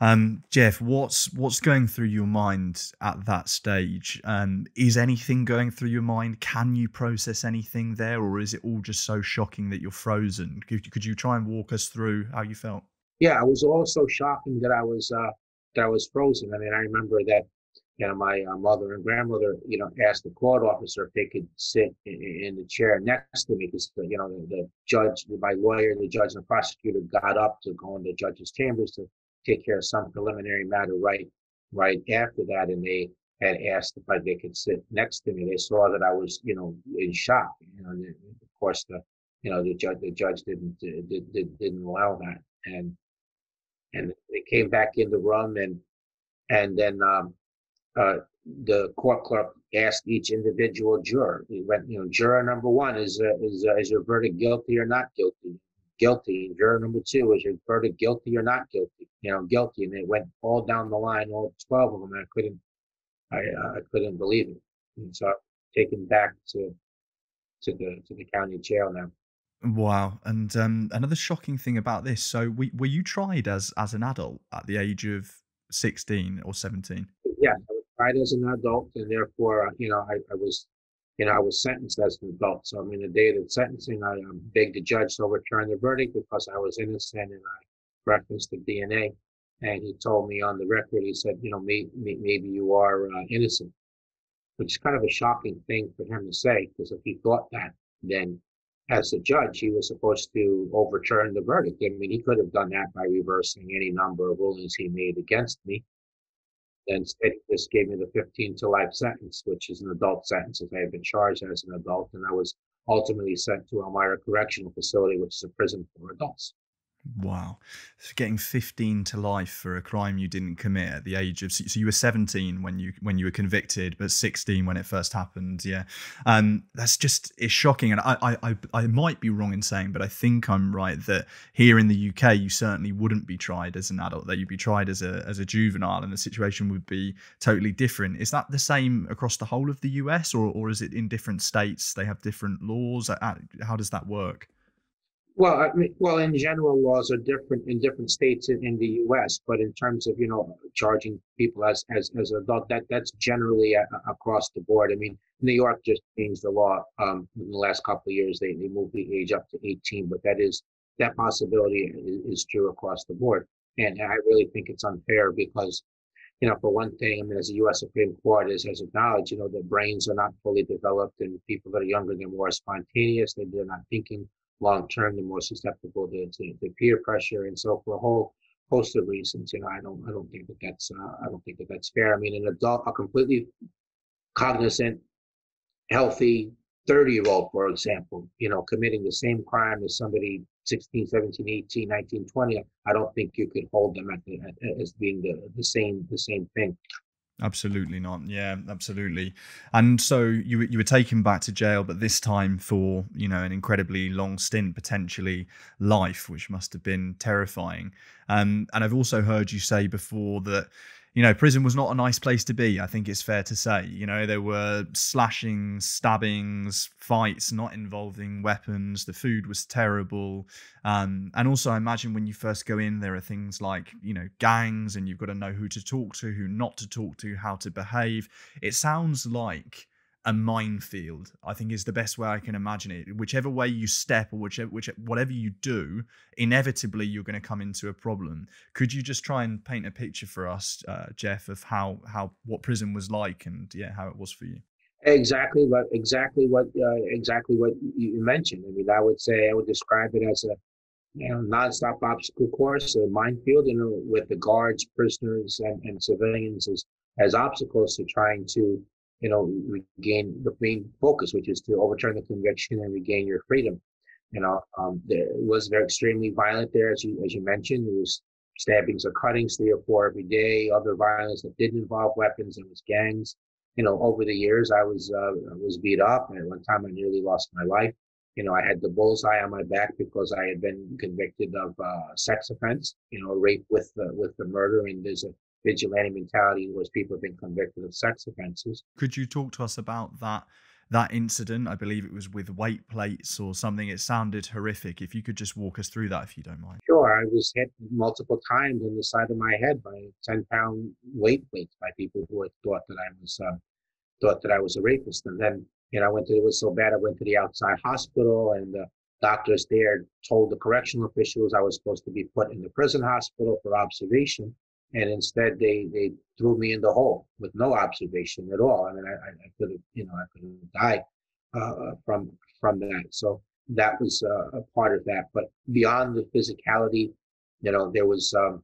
um, Jeff, what's what's going through your mind at that stage? Um, is anything going through your mind? Can you process anything there, or is it all just so shocking that you're frozen? Could, could you try and walk us through how you felt? Yeah, it was also shocking that I was uh, that I was frozen. I mean, I remember that. You know, my uh, mother and grandmother, you know, asked the court officer if they could sit in, in the chair next to me because, you know, the, the judge, my lawyer, the judge and the prosecutor got up to go into the judge's chambers to take care of some preliminary matter right right after that. And they had asked if I, they could sit next to me. They saw that I was, you know, in shock. You know, and of course, the, you know, the judge, the judge didn't did, did, didn't allow that. And and they came back in the room and and then. Um, Uh, the court clerk asked each individual juror. He went, you know, juror number one is uh, is uh, is your verdict guilty or not guilty? Guilty. Juror number two is your verdict guilty or not guilty? You know, guilty. And they went all down the line, all twelve of them. And I couldn't, I uh, I couldn't believe it. And so I was taken back to to the to the county jail now. Wow. And um, another shocking thing about this. So, we, were you tried as as an adult at the age of sixteen or seventeen? Yeah. Tried as an adult, and therefore, uh, you know, I, I was, you know, I was sentenced as an adult. So, I mean, the day of the sentencing, I um, begged the judge to overturn the verdict because I was innocent, and I referenced the D N A And he told me on the record, he said, you know, maybe, maybe you are uh, innocent, which is kind of a shocking thing for him to say, because if he thought that, then as a judge, he was supposed to overturn the verdict. I mean, he could have done that by reversing any number of rulings he made against me. Instead, he just gave me the fifteen to life sentence, which is an adult sentence, as I had been charged as an adult, and I was ultimately sent to Elmira Correctional Facility, which is a prison for adults. Wow. So getting fifteen to life for a crime you didn't commit at the age of, so you were seventeen when you when you were convicted, but sixteen when it first happened. Yeah. Um, that's just, it's shocking. And I, I, I might be wrong in saying, but I think I'm right that here in the U K, you certainly wouldn't be tried as an adult, that you'd be tried as a, as a juvenile, and the situation would be totally different. Is that the same across the whole of the U S, or, or is it in different states? They have different laws. How does that work? Well, I mean, well, in general, laws are different in different states in, in the U S, but in terms of, you know, charging people as as as an adult, that that's generally a, a across the board. I mean, New York just changed the law um, in the last couple of years. They they moved the age up to eighteen, but that is that possibility is, is true across the board. And I really think it's unfair because, you know, for one thing, I mean, as the U S Supreme Court has acknowledged, you know, their brains are not fully developed, and people that are younger, they're more spontaneous, they, they're not thinking long-term, the more susceptible to, to, to peer pressure. And so for a whole host of reasons, you know, I don't, I don't think that that's, uh, I don't think that that's fair. I mean, an adult, a completely cognizant, healthy thirty year old, for example, you know, committing the same crime as somebody sixteen, seventeen, eighteen, nineteen, twenty, I don't think you could hold them at the, at, as being the, the same, the same thing. Absolutely not. Yeah, absolutely. And so you you were taken back to jail, but this time for, you know, an incredibly long stint, potentially life, which must have been terrifying. Um, and I've also heard you say before that, you know, prison was not a nice place to be. I think it's fair to say, you know, there were slashings, stabbings, fights not involving weapons. The food was terrible. Um, and also, I imagine when you first go in, there are things like, you know, gangs, and you've got to know who to talk to, who not to talk to, how to behave. It sounds like a minefield, I think, is the best way I can imagine it. Whichever way you step, or whichever, which, whatever you do, inevitably you're going to come into a problem. Could you just try and paint a picture for us, uh, Jeff, of how how what prison was like, and yeah, how it was for you? Exactly what exactly what uh, exactly what you mentioned. I mean, I would say I would describe it as a, you know, nonstop obstacle course, a minefield, you know, with the guards, prisoners, and, and civilians as as obstacles to trying to, you know, regain the main focus, which is to overturn the conviction and regain your freedom. You know, um, there was very extremely violent there, as you as you mentioned. There was stabbings or cuttings three or four every day, other violence that didn't involve weapons. There was gangs. You know, over the years, I was uh, was beat up. At one time, I nearly lost my life. You know, I had the bullseye on my back because I had been convicted of uh, sex offense. You know, rape with the, with the murder, and there's a vigilante mentality was people have been convicted of sex offenses. Could you talk to us about that that incident? I believe it was with weight plates or something. It sounded horrific. If you could just walk us through that, if you don't mind. Sure. I was hit multiple times on the side of my head by ten pound weight plates by people who had thought that I was uh, thought that I was a rapist. And then, you know, I went to, it was so bad, I went to the outside hospital, and the doctors there told the correctional officials I was supposed to be put in the prison hospital for observation. And instead, they, they threw me in the hole with no observation at all. I mean, I, I could have, you know, I could have died uh, from from that. So that was uh, a part of that. But beyond the physicality, you know, there was um,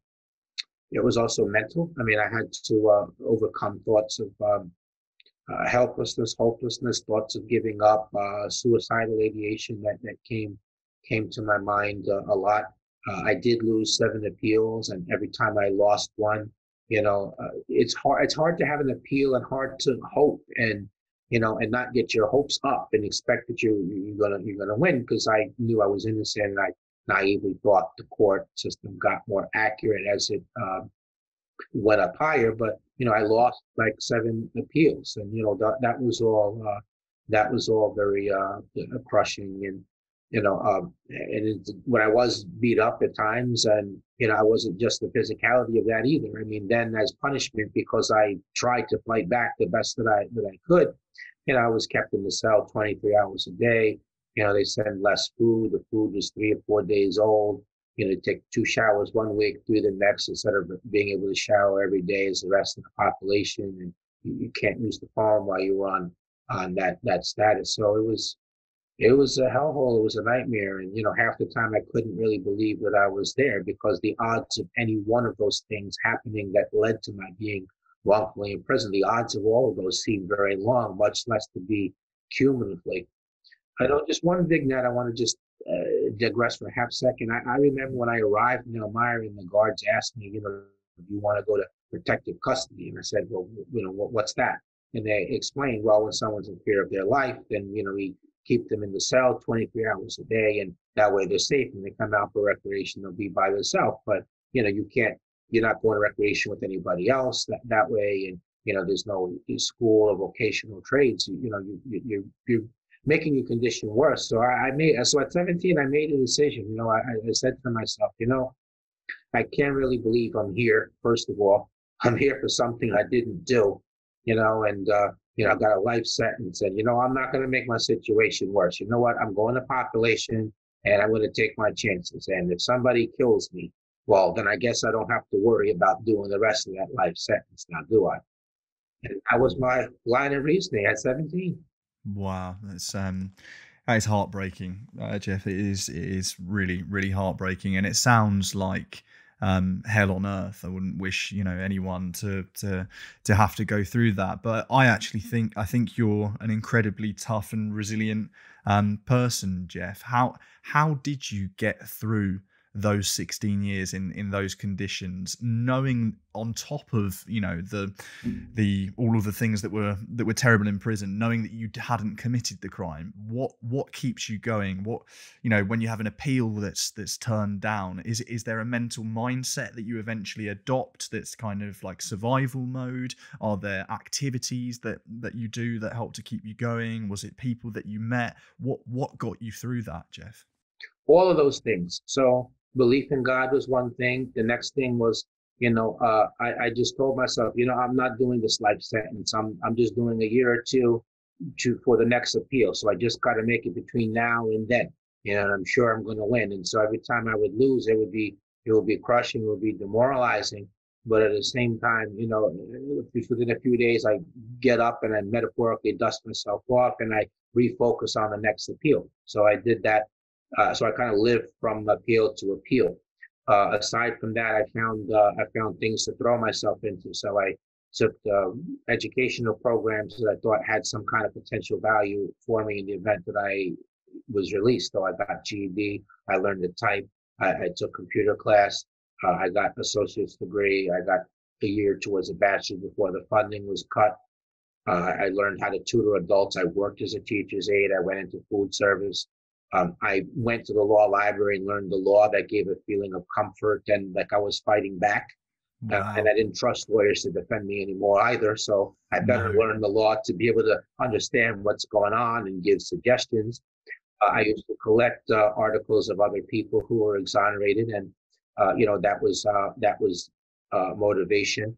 it was also mental. I mean, I had to uh, overcome thoughts of um, uh, helplessness, hopelessness, thoughts of giving up, uh, suicidal ideation that that came came to my mind uh, a lot. Uh, I did lose seven appeals, and every time I lost one, you know, uh, it's hard. It's hard to have an appeal and hard to hope, and you know, and not get your hopes up and expect that you you're gonna you're gonna win. Because I knew I was innocent, and I naively thought the court system got more accurate as it um, went up higher. But you know, I lost like seven appeals, and you know that that was all uh, that was all very uh, crushing. And you know, um, and it, when I was beat up at times, and, you know, I wasn't just the physicality of that either. I mean, then as punishment, because I tried to fight back the best that I that I could, you know, I was kept in the cell twenty-three hours a day. You know, they send less food. The food was three or four days old. you know, take two showers one week, do the next, instead of being able to shower every day as the rest of the population. And you, you can't use the phone while you're on, on that, that status. So it was, it was a hellhole. It was a nightmare. And, you know, half the time I couldn't really believe that I was there, because the odds of any one of those things happening that led to my being wrongfully in prison, the odds of all of those seem very long, much less to be cumulatively. I don't just one vignette. I want to just uh, digress for a half second. I, I remember when I arrived in Elmira, and the guards asked me, you know, do you want to go to protective custody? And I said, well, you know, what, what's that? And they explained, well, when someone's in fear of their life, then, you know, we keep them in the cell twenty-three hours a day, and that way they're safe. When they come out for recreation, they'll be by themselves. But, you know, you can't, you're not going to recreation with anybody else that, that way. And, you know, there's no school or vocational trades. You, you know, you, you, you're, you're making your condition worse. So I, I made, so at seventeen, I made a decision. You know, I, I said to myself, you know, I can't really believe I'm here. First of all, I'm here for something I didn't do, you know, and, uh, you know, I got a life sentence, and, you know, I'm not going to make my situation worse. You know what? I'm going to population, and I'm going to take my chances. And if somebody kills me, well, then I guess I don't have to worry about doing the rest of that life sentence now, do I? And that was my line of reasoning at seventeen. Wow, that's um, that is heartbreaking, uh, Jeff. It is, it is really, really heartbreaking, and it sounds like um, hell on earth. I wouldn't wish, you know, anyone to to to have to go through that. But I actually think I think you're an incredibly tough and resilient um, person, Jeff. How how did you get through those sixteen years in in those conditions, knowing on top of, you know, the the all of the things that were that were terrible in prison, knowing that you hadn't committed the crime? What what keeps you going? What, you know, when you have an appeal that's that's turned down, is is there a mental mindset that you eventually adopt that's kind of like survival mode? Are there activities that that you do that help to keep you going? Was it people that you met? What what got you through that, Jeff? All of those things. So belief in God was one thing. The next thing was, you know, uh, I, I just told myself, you know, I'm not doing this life sentence. I'm I'm just doing a year or two to for the next appeal. So I just got to make it between now and then. You know, and I'm sure I'm going to win. And so every time I would lose, it would be it would be crushing, it would be demoralizing. But at the same time, you know, within a few days, I get up and I metaphorically dust myself off and I refocus on the next appeal. So I did that. Uh, so I kind of lived from appeal to appeal. Uh, aside from that, I found uh, I found things to throw myself into. So I took uh, educational programs that I thought had some kind of potential value for me in the event that I was released. So I got G E D, I learned to type, I, I took computer class, uh, I got an associate's degree, I got a year towards a bachelor before the funding was cut. Uh, I learned how to tutor adults. I worked as a teacher's aide. I went into food service. Um, I went to the law library and learned the law. That gave a feeling of comfort and like I was fighting back. Wow. Uh, and I didn't trust lawyers to defend me anymore either. So I better no. learn the law to be able to understand what's going on and give suggestions. Uh, I used to collect uh, articles of other people who were exonerated. And, uh, you know, that was uh, that was uh, motivation.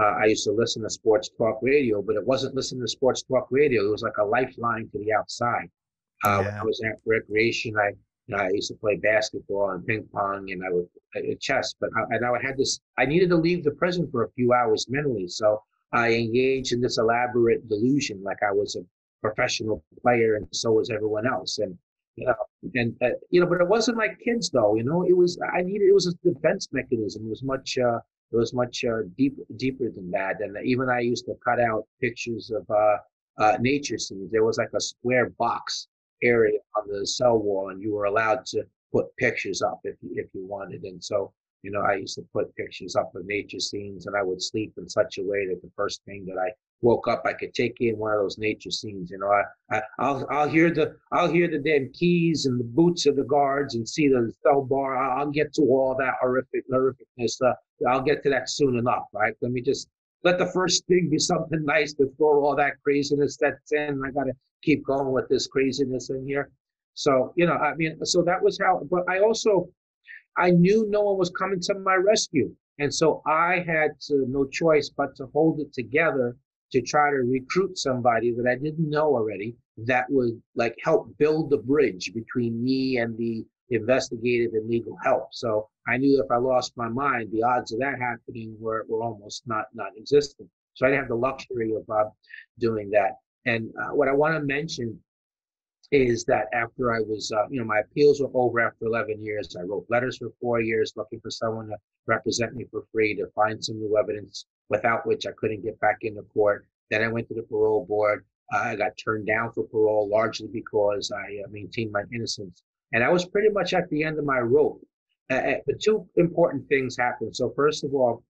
Uh, I used to listen to sports talk radio, but it wasn't listening to sports talk radio. It was like a lifeline to the outside. Uh, yeah. When I was at recreation, I you know, I used to play basketball and ping pong, and I would uh, chess. But I, and I had this. I needed to leave the prison for a few hours mentally, so I engaged in this elaborate delusion, like I was a professional player, and so was everyone else. And you know, and uh, you know, but it wasn't like kids, though. You know, it was I needed. It was a defense mechanism. It was much. Uh, it was much uh, deep, deeper than that. And even I used to cut out pictures of uh, uh, nature scenes. There was like a square box area on the cell wall, and you were allowed to put pictures up if you, if you wanted. And so, you know, I used to put pictures up of nature scenes, and I would sleep in such a way that the first thing that I woke up, I could take in one of those nature scenes. You know, I, I I'll I'll hear the I'll hear the damn keys and the boots of the guards and see the cell bar. I'll, I'll get to all that horrific horrificness. Uh, I'll get to that soon enough. Right? Let me just let the first thing be something nice before all that craziness that's in. I gotta keep going with this craziness in here. So, you know, I mean, so that was how, but I also, I knew no one was coming to my rescue. And so I had to, no choice but to hold it together to try to recruit somebody that I didn't know already that would like help build the bridge between me and the investigative and legal help. So I knew if I lost my mind, the odds of that happening were, were almost not, non-existent. So I didn't have the luxury of uh, doing that. And uh, what I want to mention is that after I was, uh, you know, my appeals were over after eleven years. I wrote letters for four years looking for someone to represent me for free, to find some new evidence, without which I couldn't get back into court. Then I went to the parole board. Uh, I got turned down for parole largely because I uh, maintained my innocence. And I was pretty much at the end of my rope. Uh, but two important things happened. So first of all,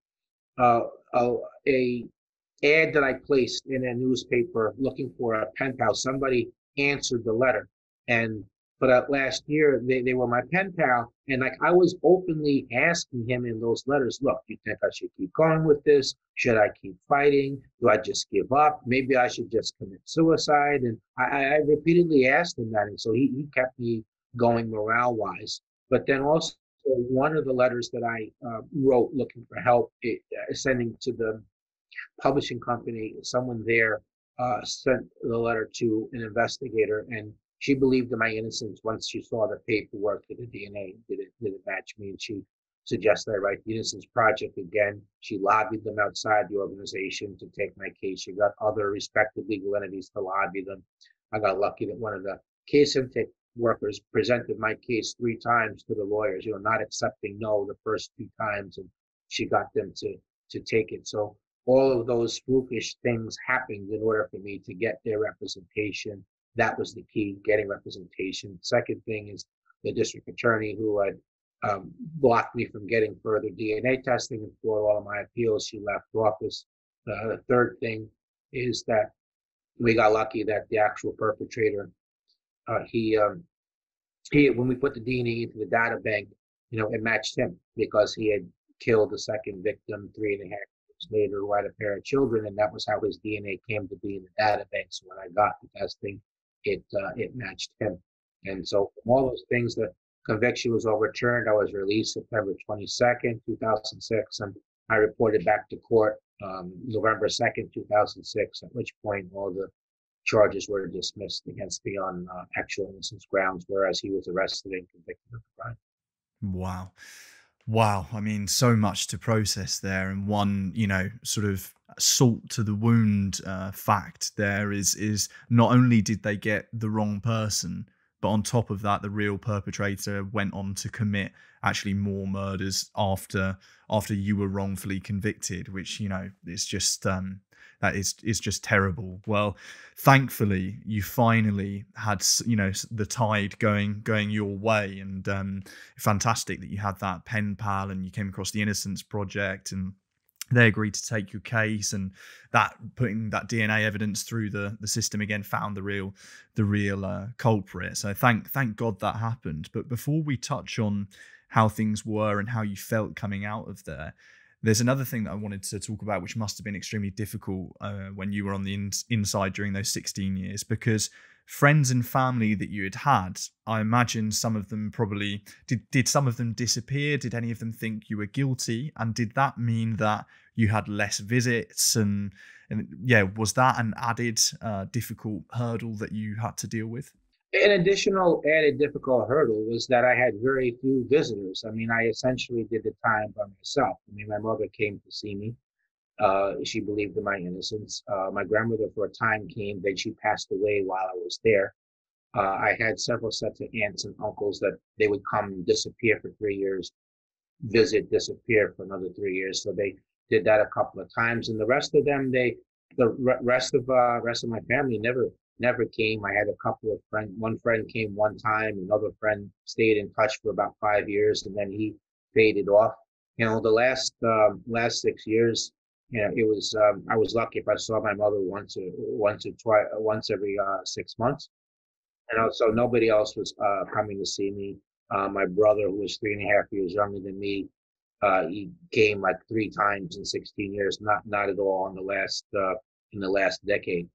uh, uh, a ad that I placed in a newspaper looking for a pen pal, somebody answered the letter. And but uh, last year, they, they were my pen pal. And like I was openly asking him in those letters, look, you think I should keep going with this? Should I keep fighting? Do I just give up? Maybe I should just commit suicide. And I, I repeatedly asked him that. And so he, he kept me going morale-wise. But then also one of the letters that I uh, wrote looking for help, it, uh, sending to the publishing company, someone there uh, sent the letter to an investigator, and she believed in my innocence once she saw the paperwork, that the D N A did it, did it match me, and she suggested I write the Innocence Project again. She lobbied them outside the organization to take my case. She got other respected legal entities to lobby them. I got lucky that one of the case intake workers presented my case three times to the lawyers, you know, not accepting no the first two times, and she got them to to take it. So all of those spookish things happened in order for me to get their representation. That was the key, getting representation. Second thing is the district attorney who had um, blocked me from getting further D N A testing and for all of my appeals, she left office. Uh, the third thing is that we got lucky that the actual perpetrator, uh, he, um, he when we put the D N A into the data bank, you know, it matched him because he had killed the second victim three and a half years later who had a pair of children, and that was how his D N A came to be in the data bank. So when I got the testing, It uh, it matched him. And so from all those things, the conviction was overturned. I was released September twenty-second, two thousand six, and I reported back to court um, November second, two thousand six, at which point all the charges were dismissed against me on uh, actual innocence grounds, whereas he was arrested and convicted of the crime. Wow. Wow. I mean, so much to process there. And one, you know, sort of salt to the wound uh, fact there is, is not only did they get the wrong person, but on top of that, the real perpetrator went on to commit actually more murders after, after you were wrongfully convicted, which, you know, it's just, um, that is, is just terrible. Well, thankfully you finally had, you know, the tide going, going your way, and um, fantastic that you had that pen pal and you came across the Innocence Project and they agreed to take your case, and that putting that D N A evidence through the, the system again found the real, the real uh, culprit. So thank, thank God that happened. But before we touch on how things were and how you felt coming out of there, there's another thing that I wanted to talk about, which must have been extremely difficult uh, when you were on the in inside during those sixteen years, because friends and family that you had had, I imagine some of them probably, did, did some of them disappear? Did any of them think you were guilty? And did that mean that you had less visits? And, and yeah, was that an added uh, difficult hurdle that you had to deal with? An additional added difficult hurdle was that I had very few visitors. I mean, I essentially did the time by myself. I mean, my mother came to see me. Uh, she believed in my innocence. Uh, my grandmother for a time came, then she passed away while I was there. Uh, I had several sets of aunts and uncles that they would come, disappear for three years, visit, disappear for another three years. So they did that a couple of times. And the rest of them, they, the rest of uh, rest of my family never Never came. I had a couple of friends. One friend came one time. Another friend stayed in touch for about five years, and then he faded off. You know, the last um, last six years, you know, it was um, I was lucky if I saw my mother once or once or twice, once every uh, six months. And also, nobody else was uh, coming to see me. Uh, my brother, who was three and a half years younger than me, uh, he came like three times in sixteen years. Not not at all in the last uh, in the last decade.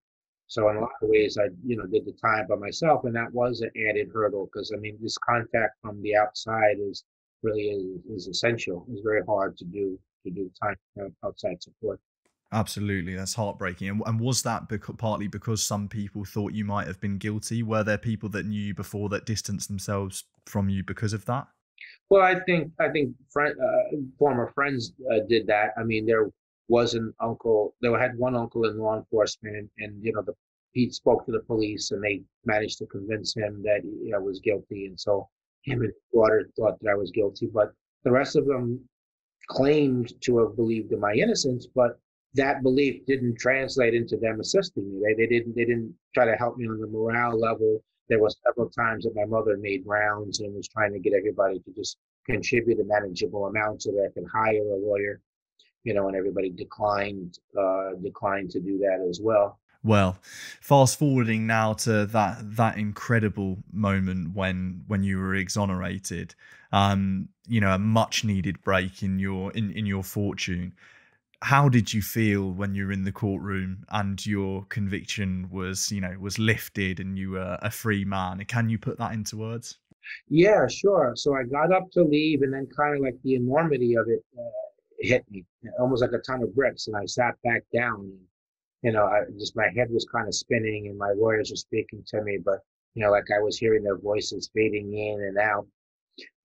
So in a lot of ways, I you know did the time by myself, and that was an added hurdle because I mean this contact from the outside is really is, is essential. It's very hard to do to do time outside support. Absolutely. That's heartbreaking. And, and was that beca- partly because some people thought you might have been guilty? Were there people that knew you before that distanced themselves from you because of that? Well, I think I think friend, uh, former friends uh, did that. I mean, there was an uncle, there had one uncle in law enforcement, and, and you know, the, he spoke to the police and they managed to convince him that I was guilty. And so him and his daughter thought that I was guilty, but the rest of them claimed to have believed in my innocence, but that belief didn't translate into them assisting me. They, they didn't they didn't try to help me on the morale level. There was several times that my mother made rounds and was trying to get everybody to just contribute a manageable amount so that I can hire a lawyer, you know, and everybody declined uh, declined to do that as well. Well, fast forwarding now to that that incredible moment when when you were exonerated, um, you know, a much needed break in your in, in your fortune. How did you feel when you were in the courtroom and your conviction was, you know, was lifted and you were a free man? Can you put that into words? Yeah, sure. So I got up to leave, and then kind of like the enormity of it uh, hit me, almost like a ton of bricks. And I sat back down, and, you know, I just, my head was kind of spinning, and my lawyers were speaking to me, but, you know, like I was hearing their voices fading in and out,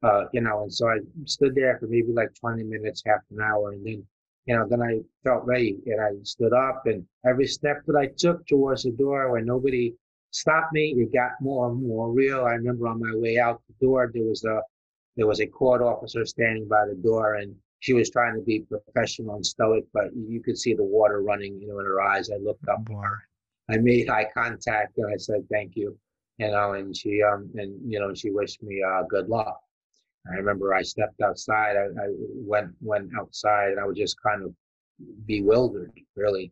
uh, you know, and so I stood there for maybe like twenty minutes, half an hour, and then, you know, then I felt ready, and I stood up, and every step that I took towards the door where nobody stopped me, it got more and more real. I remember on my way out the door, there was a, there was a court officer standing by the door, and she was trying to be professional and stoic, but you could see the water running, you know, in her eyes. I looked up, I made eye contact, and I said, thank you, you know, and she, um, and, you know, she wished me uh, good luck. I remember I stepped outside, I, I went went outside, and I was just kind of bewildered, really.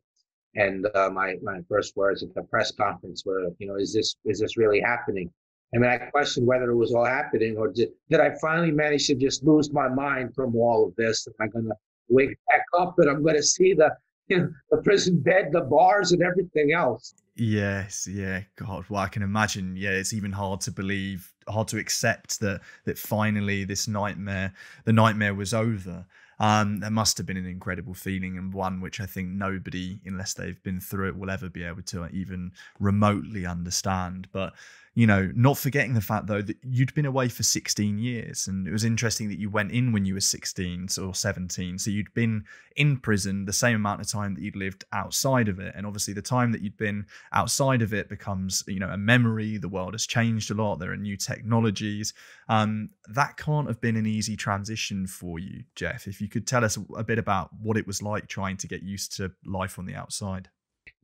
And uh, my, my first words at the press conference were, you know, is this is this really happening? I mean, I questioned whether it was all happening, or did, did I finally manage to just lose my mind from all of this? Am I going to wake back up and I'm going to see the, you know, the prison bed, the bars, and everything else? Yes, yeah, God, well, I can imagine. Yeah, it's even hard to believe, hard to accept that that finally this nightmare, the nightmare was over. Um, that must have been an incredible feeling, and one which I think nobody, unless they've been through it, will ever be able to even remotely understand. But, you know, not forgetting the fact, though, that you'd been away for sixteen years, and it was interesting that you went in when you were sixteen or seventeen. So you'd been in prison the same amount of time that you'd lived outside of it. And obviously the time that you'd been outside of it becomes, you know, a memory. The world has changed a lot. There are new technologies. Um, that can't have been an easy transition for you, Jeff. If you could tell us a bit about what it was like trying to get used to life on the outside.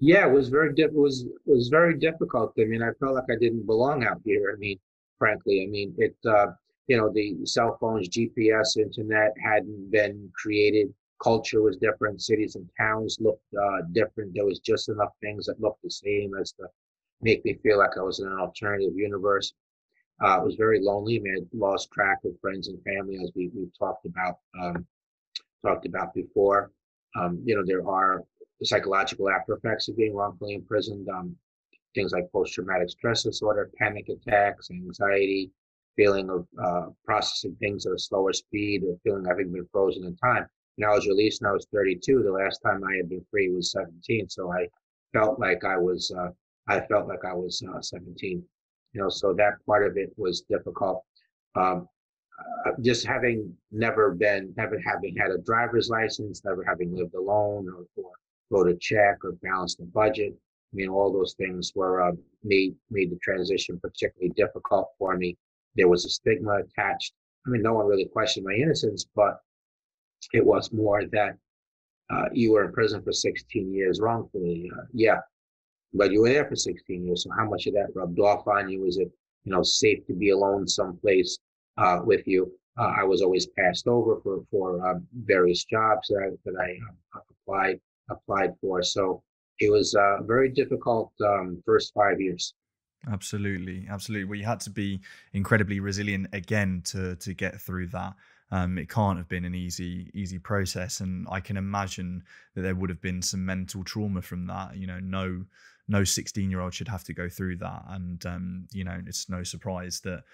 Yeah, it was very diff- was was very difficult. I mean, I felt like I didn't belong out here. I mean, frankly, I mean, it. Uh, you know, the cell phones, G P S, internet hadn't been created. Culture was different. Cities and towns looked uh, different. There was just enough things that looked the same as to make me feel like I was in an alternative universe. Uh, it was very lonely. I mean, I lost track of friends and family, as we we've talked about um, talked about before. Um, you know, there are the psychological after effects of being wrongfully imprisoned, um, things like post-traumatic stress disorder, panic attacks, anxiety, feeling of uh, processing things at a slower speed, or feeling having been frozen in time. And I was released when I was thirty-two. The last time I had been free was seventeen, so I felt like I was uh, I felt like I was uh, seventeen. You know, so that part of it was difficult. Um, uh, just having never been, never having had a driver's license, never having lived alone, or, or wrote a check or balanced the budget. I mean, all those things were uh, made made the transition particularly difficult for me. There was a stigma attached. I mean, no one really questioned my innocence, but it was more that uh, you were in prison for sixteen years wrongfully. Uh, yeah, but you were there for sixteen years. So how much of that rubbed off on you? Is it, you know, safe to be alone someplace uh, with you? Uh, I was always passed over for for uh, various jobs that I, that I uh, applied. applied for. So it was a uh, very difficult um, first five years. Absolutely. Absolutely. Well, you had to be incredibly resilient again to to get through that. Um, it can't have been an easy, easy process. And I can imagine that there would have been some mental trauma from that. You know, no, no sixteen year old should have to go through that. And, um, you know, it's no surprise that,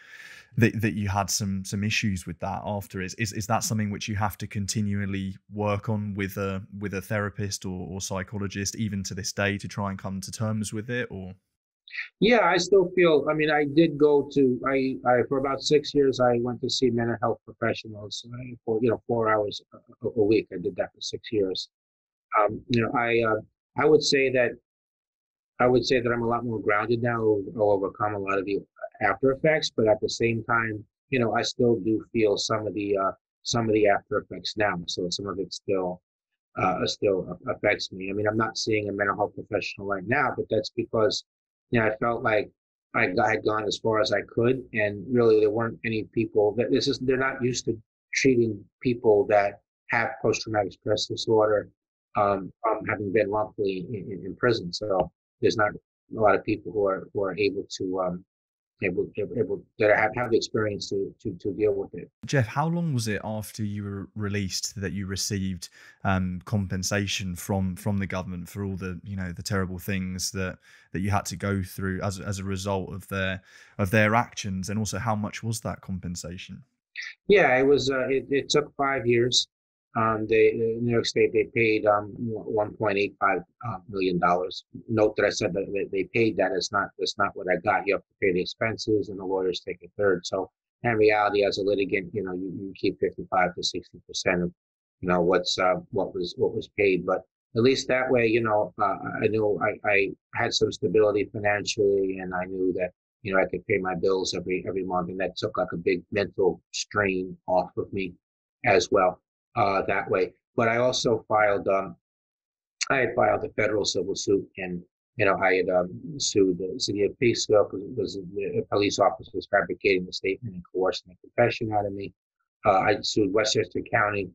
that, that you had some, some issues with that after. Is, is, is that something which you have to continually work on with a, with a therapist or, or psychologist, even to this day, to try and come to terms with it? Or? Yeah, I still feel, I mean, I did go to, I, I for about six years, I went to see mental health professionals for, you know, four hours a, a week. I did that for six years. Um, you know, I, uh, I would say that, I would say that I'm a lot more grounded now. I'll overcome a lot of the after effects, but at the same time, you know, I still do feel some of the, uh, some of the after effects now. So some of it still, uh, still affects me. I mean, I'm not seeing a mental health professional right now, but that's because, you know, I felt like I had gone as far as I could, and really there weren't any people that this is, they're not used to treating people that have post-traumatic stress disorder um, from having been wrongfully in, in, in prison. So there's not a lot of people who are who are able to um, able able that have have the experience to, to to deal with it. Jeff, how long was it after you were released that you received um, compensation from from the government for all the you know the terrible things that that you had to go through as as a result of their of their actions, and also how much was that compensation? Yeah, it was. Uh, it, it took five years. Um, they, New York State, they paid um, one point eight five million dollars. Note that I said that they paid that. It's not, that's not what I got. You have to pay the expenses, and the lawyers take a third. So in reality, as a litigant, you know, you, you keep fifty-five to sixty percent of, you know, what's, uh, what was, what was paid. But at least that way, you know, uh, I knew I, I had some stability financially, and I knew that, you know, I could pay my bills every, every month. And that took like a big mental strain off of me as well. Uh, that way, but I also filed. Um, I had filed a federal civil suit, and you know I had um, sued the city of Peekskill because it was the police officer was fabricating the statement and coercing a confession out of me. Uh, I sued Westchester County.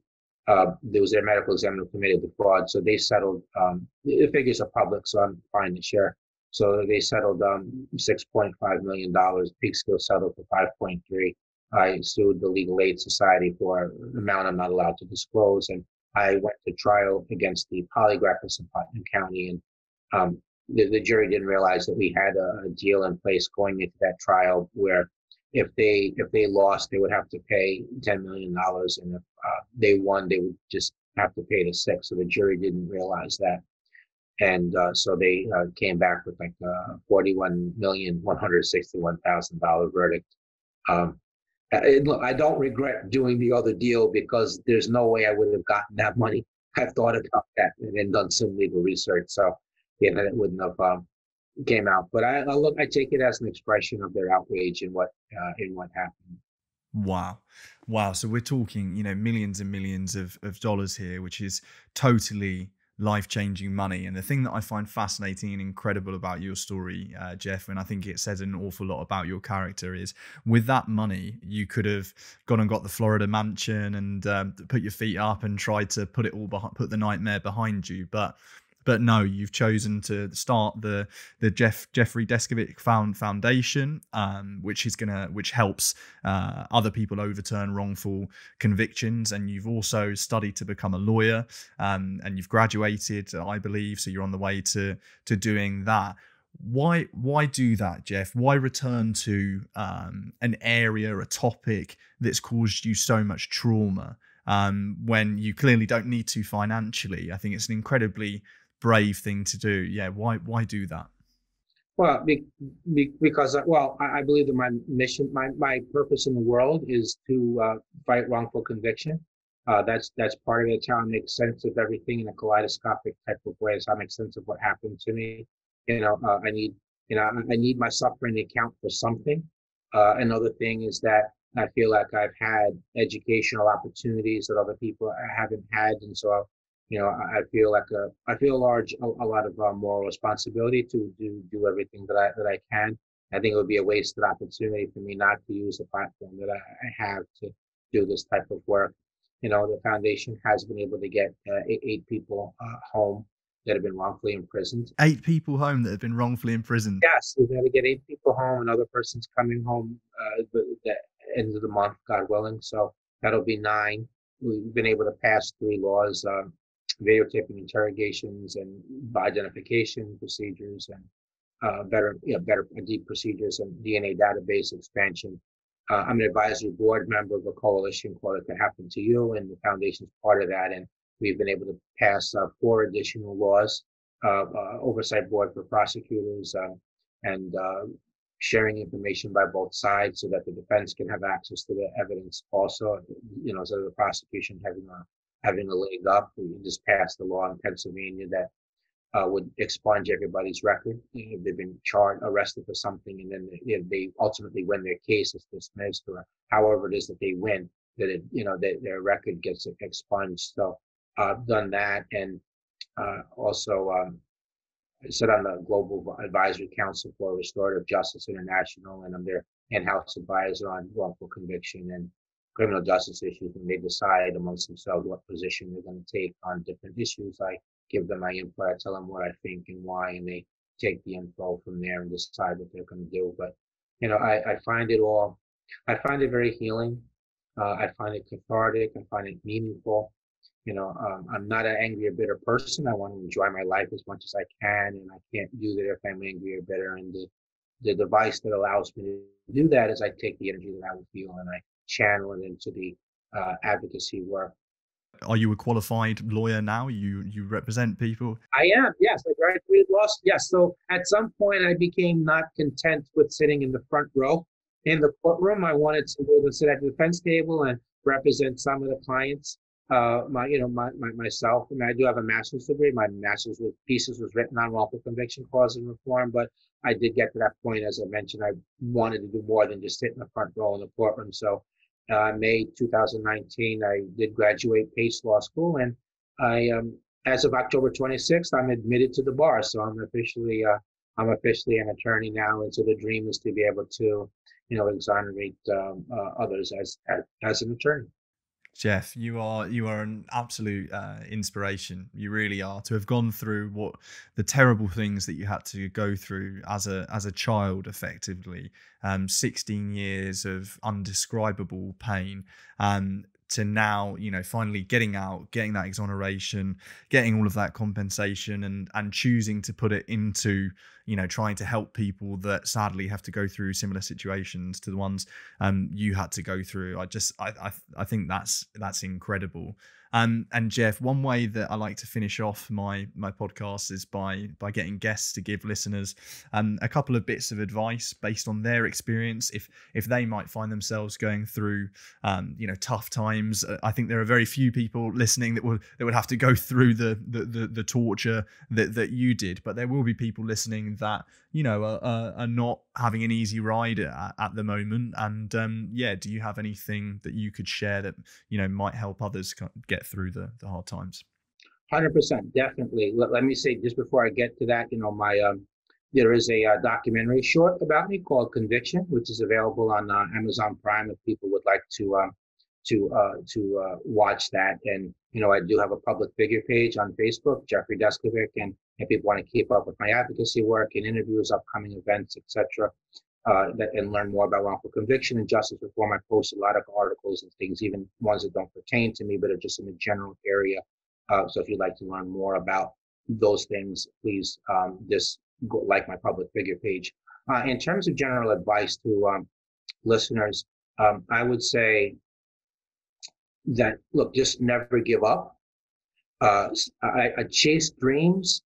Uh, there was their medical examiner committed the fraud, so they settled. Um, the figures are public, so I'm fine to share. So they settled um, six point five million dollars. Peekskill settled for five point three. I sued the Legal Aid Society for an amount I'm not allowed to disclose, and I went to trial against the polygraphists in Putnam County, and um, the, the jury didn't realize that we had a, a deal in place going into that trial where if they if they lost, they would have to pay ten million dollars, and if uh, they won, they would just have to pay the six. So the jury didn't realize that, and uh, so they uh, came back with like a forty-one million, one hundred sixty-one thousand dollars verdict. Um, Look, I don't regret doing the other deal because there's no way I would have gotten that money. I've thought about that and done some legal research, so you know it wouldn't have um, came out. But I, I look, I take it as an expression of their outrage in what uh, in what happened. Wow. Wow. So we're talking, you know, millions and millions of of dollars here, which is totally life-changing money. And the thing that I find fascinating and incredible about your story, uh, Jeff, and I think it says an awful lot about your character, is with that money, you could have gone and got the Florida mansion and um, put your feet up and tried to put it all behind, put the nightmare behind you. But But no, you've chosen to start the the Jeff Jeffrey Deskovic Found Foundation, um, which is gonna which helps uh, other people overturn wrongful convictions. And you've also studied to become a lawyer, um, and you've graduated, I believe. So you're on the way to to doing that. Why why do that, Jeff? Why return to um, an area, a topic that's caused you so much trauma um, when you clearly don't need to financially? I think it's an incredibly brave thing to do. Yeah, why why do that? Well, be, be, because well, I, I believe that my mission, my my purpose in the world is to uh, fight wrongful conviction. Uh, that's that's part of it. It's how I make sense of everything in a kaleidoscopic type of way. It's how I make sense of what happened to me. You know, uh, I need you know I need my suffering to count for something. Uh, another thing is that I feel like I've had educational opportunities that other people haven't had, and so I've You know, I feel like a, I feel large a, a lot of uh, moral responsibility to do do everything that I that I can. I think it would be a wasted opportunity for me not to use the platform that I, I have to do this type of work. You know, the foundation has been able to get uh, eight, eight people uh, home that have been wrongfully imprisoned. Eight people home that have been wrongfully imprisoned. Yes, we've got to get eight people home. Another person's coming home uh, at the end of the month, God willing. So That'll be nine. We've been able to pass three laws, uh, videotaping interrogations and identification procedures, and uh, better, you know, better deep procedures and D N A database expansion. Uh, I'm an advisory board member of a coalition called It That Happened to You, and the foundation's part of that. And we've been able to pass uh, four additional laws, uh, uh, oversight board for prosecutors, uh, and uh, sharing information by both sides so that the defense can have access to the evidence also, you know, so the prosecution having a, having a leg up. We just passed the law in Pennsylvania that uh, would expunge everybody's record. You know, they've been charged, arrested for something, and then they, you know, they ultimately win their case, is dismissed, or however it is that they win, that it, you know, that their record gets expunged. So I've uh, done that, and uh, also, um, I sit on the Global Advisory Council for Restorative Justice International, and I'm their in-house advisor on wrongful conviction and criminal justice issues. When they decide amongst themselves what position they're going to take on different issues, I give them my input, I tell them what I think and why, and they take the info from there and decide what they're going to do. But, you know, I, I find it all, I find it very healing. Uh, I find it cathartic. I find it meaningful. You know, um, I'm not an angry or bitter person. I want to enjoy my life as much as I can, and I can't do that if I'm angry or bitter. And the, the device that allows me to do that is I take the energy that I would feel and I channel it into the uh, advocacy work. Are you a qualified lawyer now? You you represent people? I am, yes. I graduated law school. Yes. So at some point, I became not content with sitting in the front row in the courtroom. I wanted to be able to sit at the defense table and represent some of the clients. Uh, my, you know, my, my myself, and I do have a master's degree. My master's with thesis was written on wrongful conviction clause and reform, but I did get to that point, as I mentioned, I wanted to do more than just sit in the front row in the courtroom. So, uh, May twenty nineteen, I did graduate Pace Law School, and I, um, as of October twenty-sixth, I'm admitted to the bar. So I'm officially, uh, I'm officially an attorney now, and so the dream is to be able to, you know, exonerate um, uh, others as, as as an attorney. Jeff, you are you are an absolute uh, inspiration. You really are, to have gone through what the terrible things that you had to go through as a as a child, effectively, um, sixteen years of indescribable pain, um, to now, you know, finally getting out, getting that exoneration, getting all of that compensation, and and choosing to put it into, you know, trying to help people that sadly have to go through similar situations to the ones um you had to go through. I just I I, I think that's that's incredible. Um, and Jeff, one way that I like to finish off my my podcast is by by getting guests to give listeners um, a couple of bits of advice based on their experience, if if they might find themselves going through um, you know, tough times. I think there are very few people listening that would that would have to go through the the the, the torture that that you did, but there will be people listening that, you know, are, are not having an easy ride at, at the moment. And um, yeah, do you have anything that you could share that, you know, might help others get through the, the hard times? one hundred percent, definitely. Let, let me say, just before I get to that, you know, my um, there is a uh, documentary short about me called Conviction, which is available on uh, Amazon Prime if people would like to uh, to uh, to uh, watch that. And, you know, I do have a public figure page on Facebook, Jeffrey Deskovic, and if people want to keep up with my advocacy work and interviews, upcoming events, et cetera, uh, and learn more about wrongful conviction and justice reform, I post a lot of articles and things, even ones that don't pertain to me, but are just in the general area. Uh, so if you'd like to learn more about those things, please um, just go, like my public figure page. Uh, in terms of general advice to um, listeners, um, I would say that, look, just never give up. Uh, I, I chase dreams,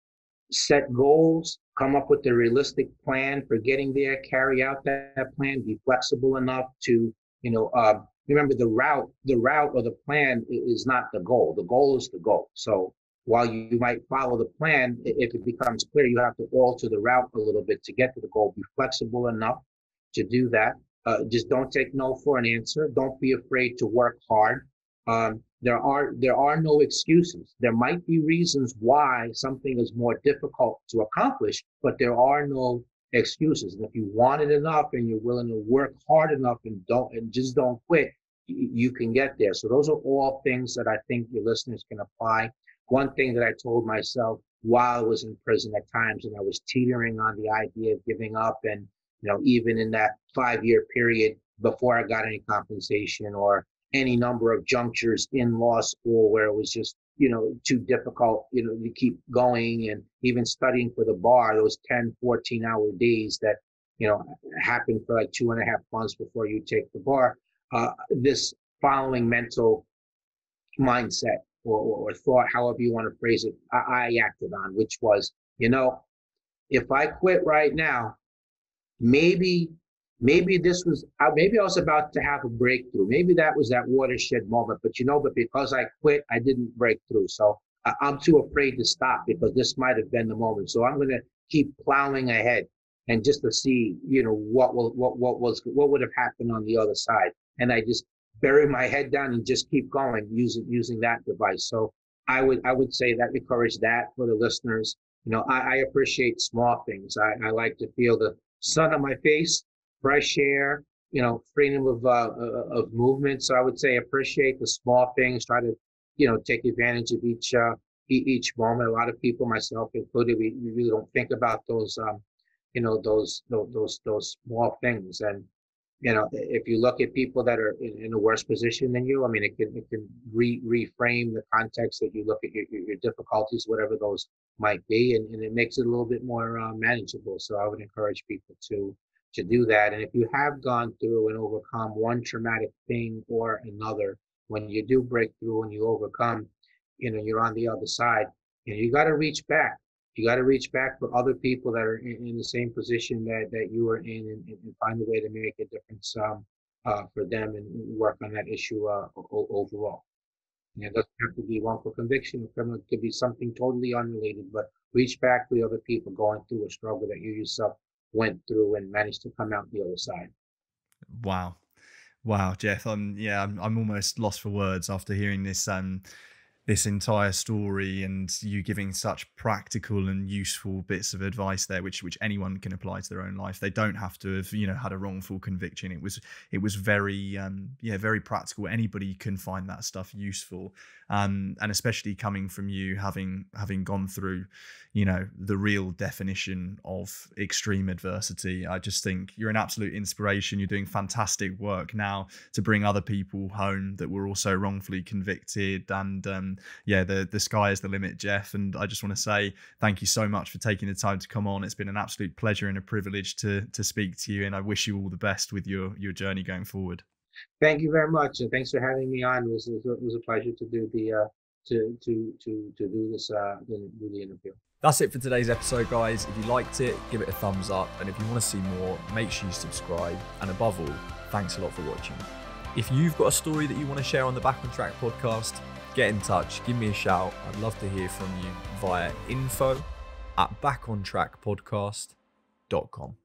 set goals, come up with a realistic plan for getting there, carry out that, that plan, be flexible enough to, you know, uh, remember the route, the route or the plan is not the goal. The goal is the goal. So while you might follow the plan, if it becomes clear, you have to alter the route a little bit to get to the goal. Be flexible enough to do that. Uh, just don't take no for an answer. Don't be afraid to work hard. Um, There are there are no excuses. There might be reasons why something is more difficult to accomplish, but there are no excuses. And if you want it enough and you're willing to work hard enough and don't and just don't quit, you can get there. So those are all things that I think your listeners can apply. One thing that I told myself while I was in prison at times, and I was teetering on the idea of giving up, and, you know, even in that five year period before I got any compensation or any number of junctures in law school where it was just, you know, too difficult, you know, to keep going, and even studying for the bar, those ten, fourteen hour days that, you know, happen for like two and a half months before you take the bar. Uh, this following mental mindset or, or thought, however you want to phrase it, I, I acted on, which was, you know, if I quit right now, maybe, maybe this was, maybe I was about to have a breakthrough. Maybe that was that watershed moment, but you know, but because I quit, I didn't break through. So I, I'm too afraid to stop because this might've been the moment. So I'm going to keep plowing ahead and just to see, you know, what will, what, what was, what would have happened on the other side. And I just bury my head down and just keep going using, using that device. So I would, I would say that, encourage that for the listeners. You know, I, I appreciate small things. I, I like to feel the sun on my face, fresh air, you know, freedom of uh, of movement. So I would say appreciate the small things. Try to, you know, take advantage of each uh, each moment. A lot of people, myself included, we, we really don't think about those, um, you know, those those those small things. And you know, if you look at people that are in, in a worse position than you, I mean, it can it can re reframe the context that you look at your, your difficulties, whatever those might be, and, and it makes it a little bit more uh, manageable. So I would encourage people to. to do that. And if you have gone through and overcome one traumatic thing or another, when you do break through and you overcome, you know, you're on the other side, and you got to reach back. You got to reach back for other people that are in, in the same position that, that you are in, and, and find a way to make a difference um, uh, for them and work on that issue uh, overall. And it doesn't have to be wrongful conviction. It could be something totally unrelated, but reach back for the other people going through a struggle that you yourself went through and managed to come out the other side. Wow. Wow, Jeff. I'm, yeah, I'm, I'm almost lost for words after hearing this, um, this entire story, and you giving such practical and useful bits of advice there, which, which anyone can apply to their own life. They don't have to have, you know, had a wrongful conviction. It was, it was very, um, yeah, very practical. Anybody can find that stuff useful. Um, and especially coming from you, having, having gone through, you know, the real definition of extreme adversity. I just think you're an absolute inspiration. You're doing fantastic work now to bring other people home that were also wrongfully convicted, and, um, yeah, the the sky is the limit, Jeff, and I just want to say thank you so much for taking the time to come on. It's been an absolute pleasure and a privilege to to speak to you, and I wish you all the best with your your journey going forward. Thank you very much, and thanks for having me on. It was, it was a pleasure to do the uh to to to to do this uh do the interview. That's it for today's episode, guys. If you liked it, give it a thumbs up, and if you want to see more, make sure you subscribe, and above all, thanks a lot for watching. If you've got a story that you want to share on the Back On Track podcast, get in touch, give me a shout. I'd love to hear from you via info at back on track podcast dot com.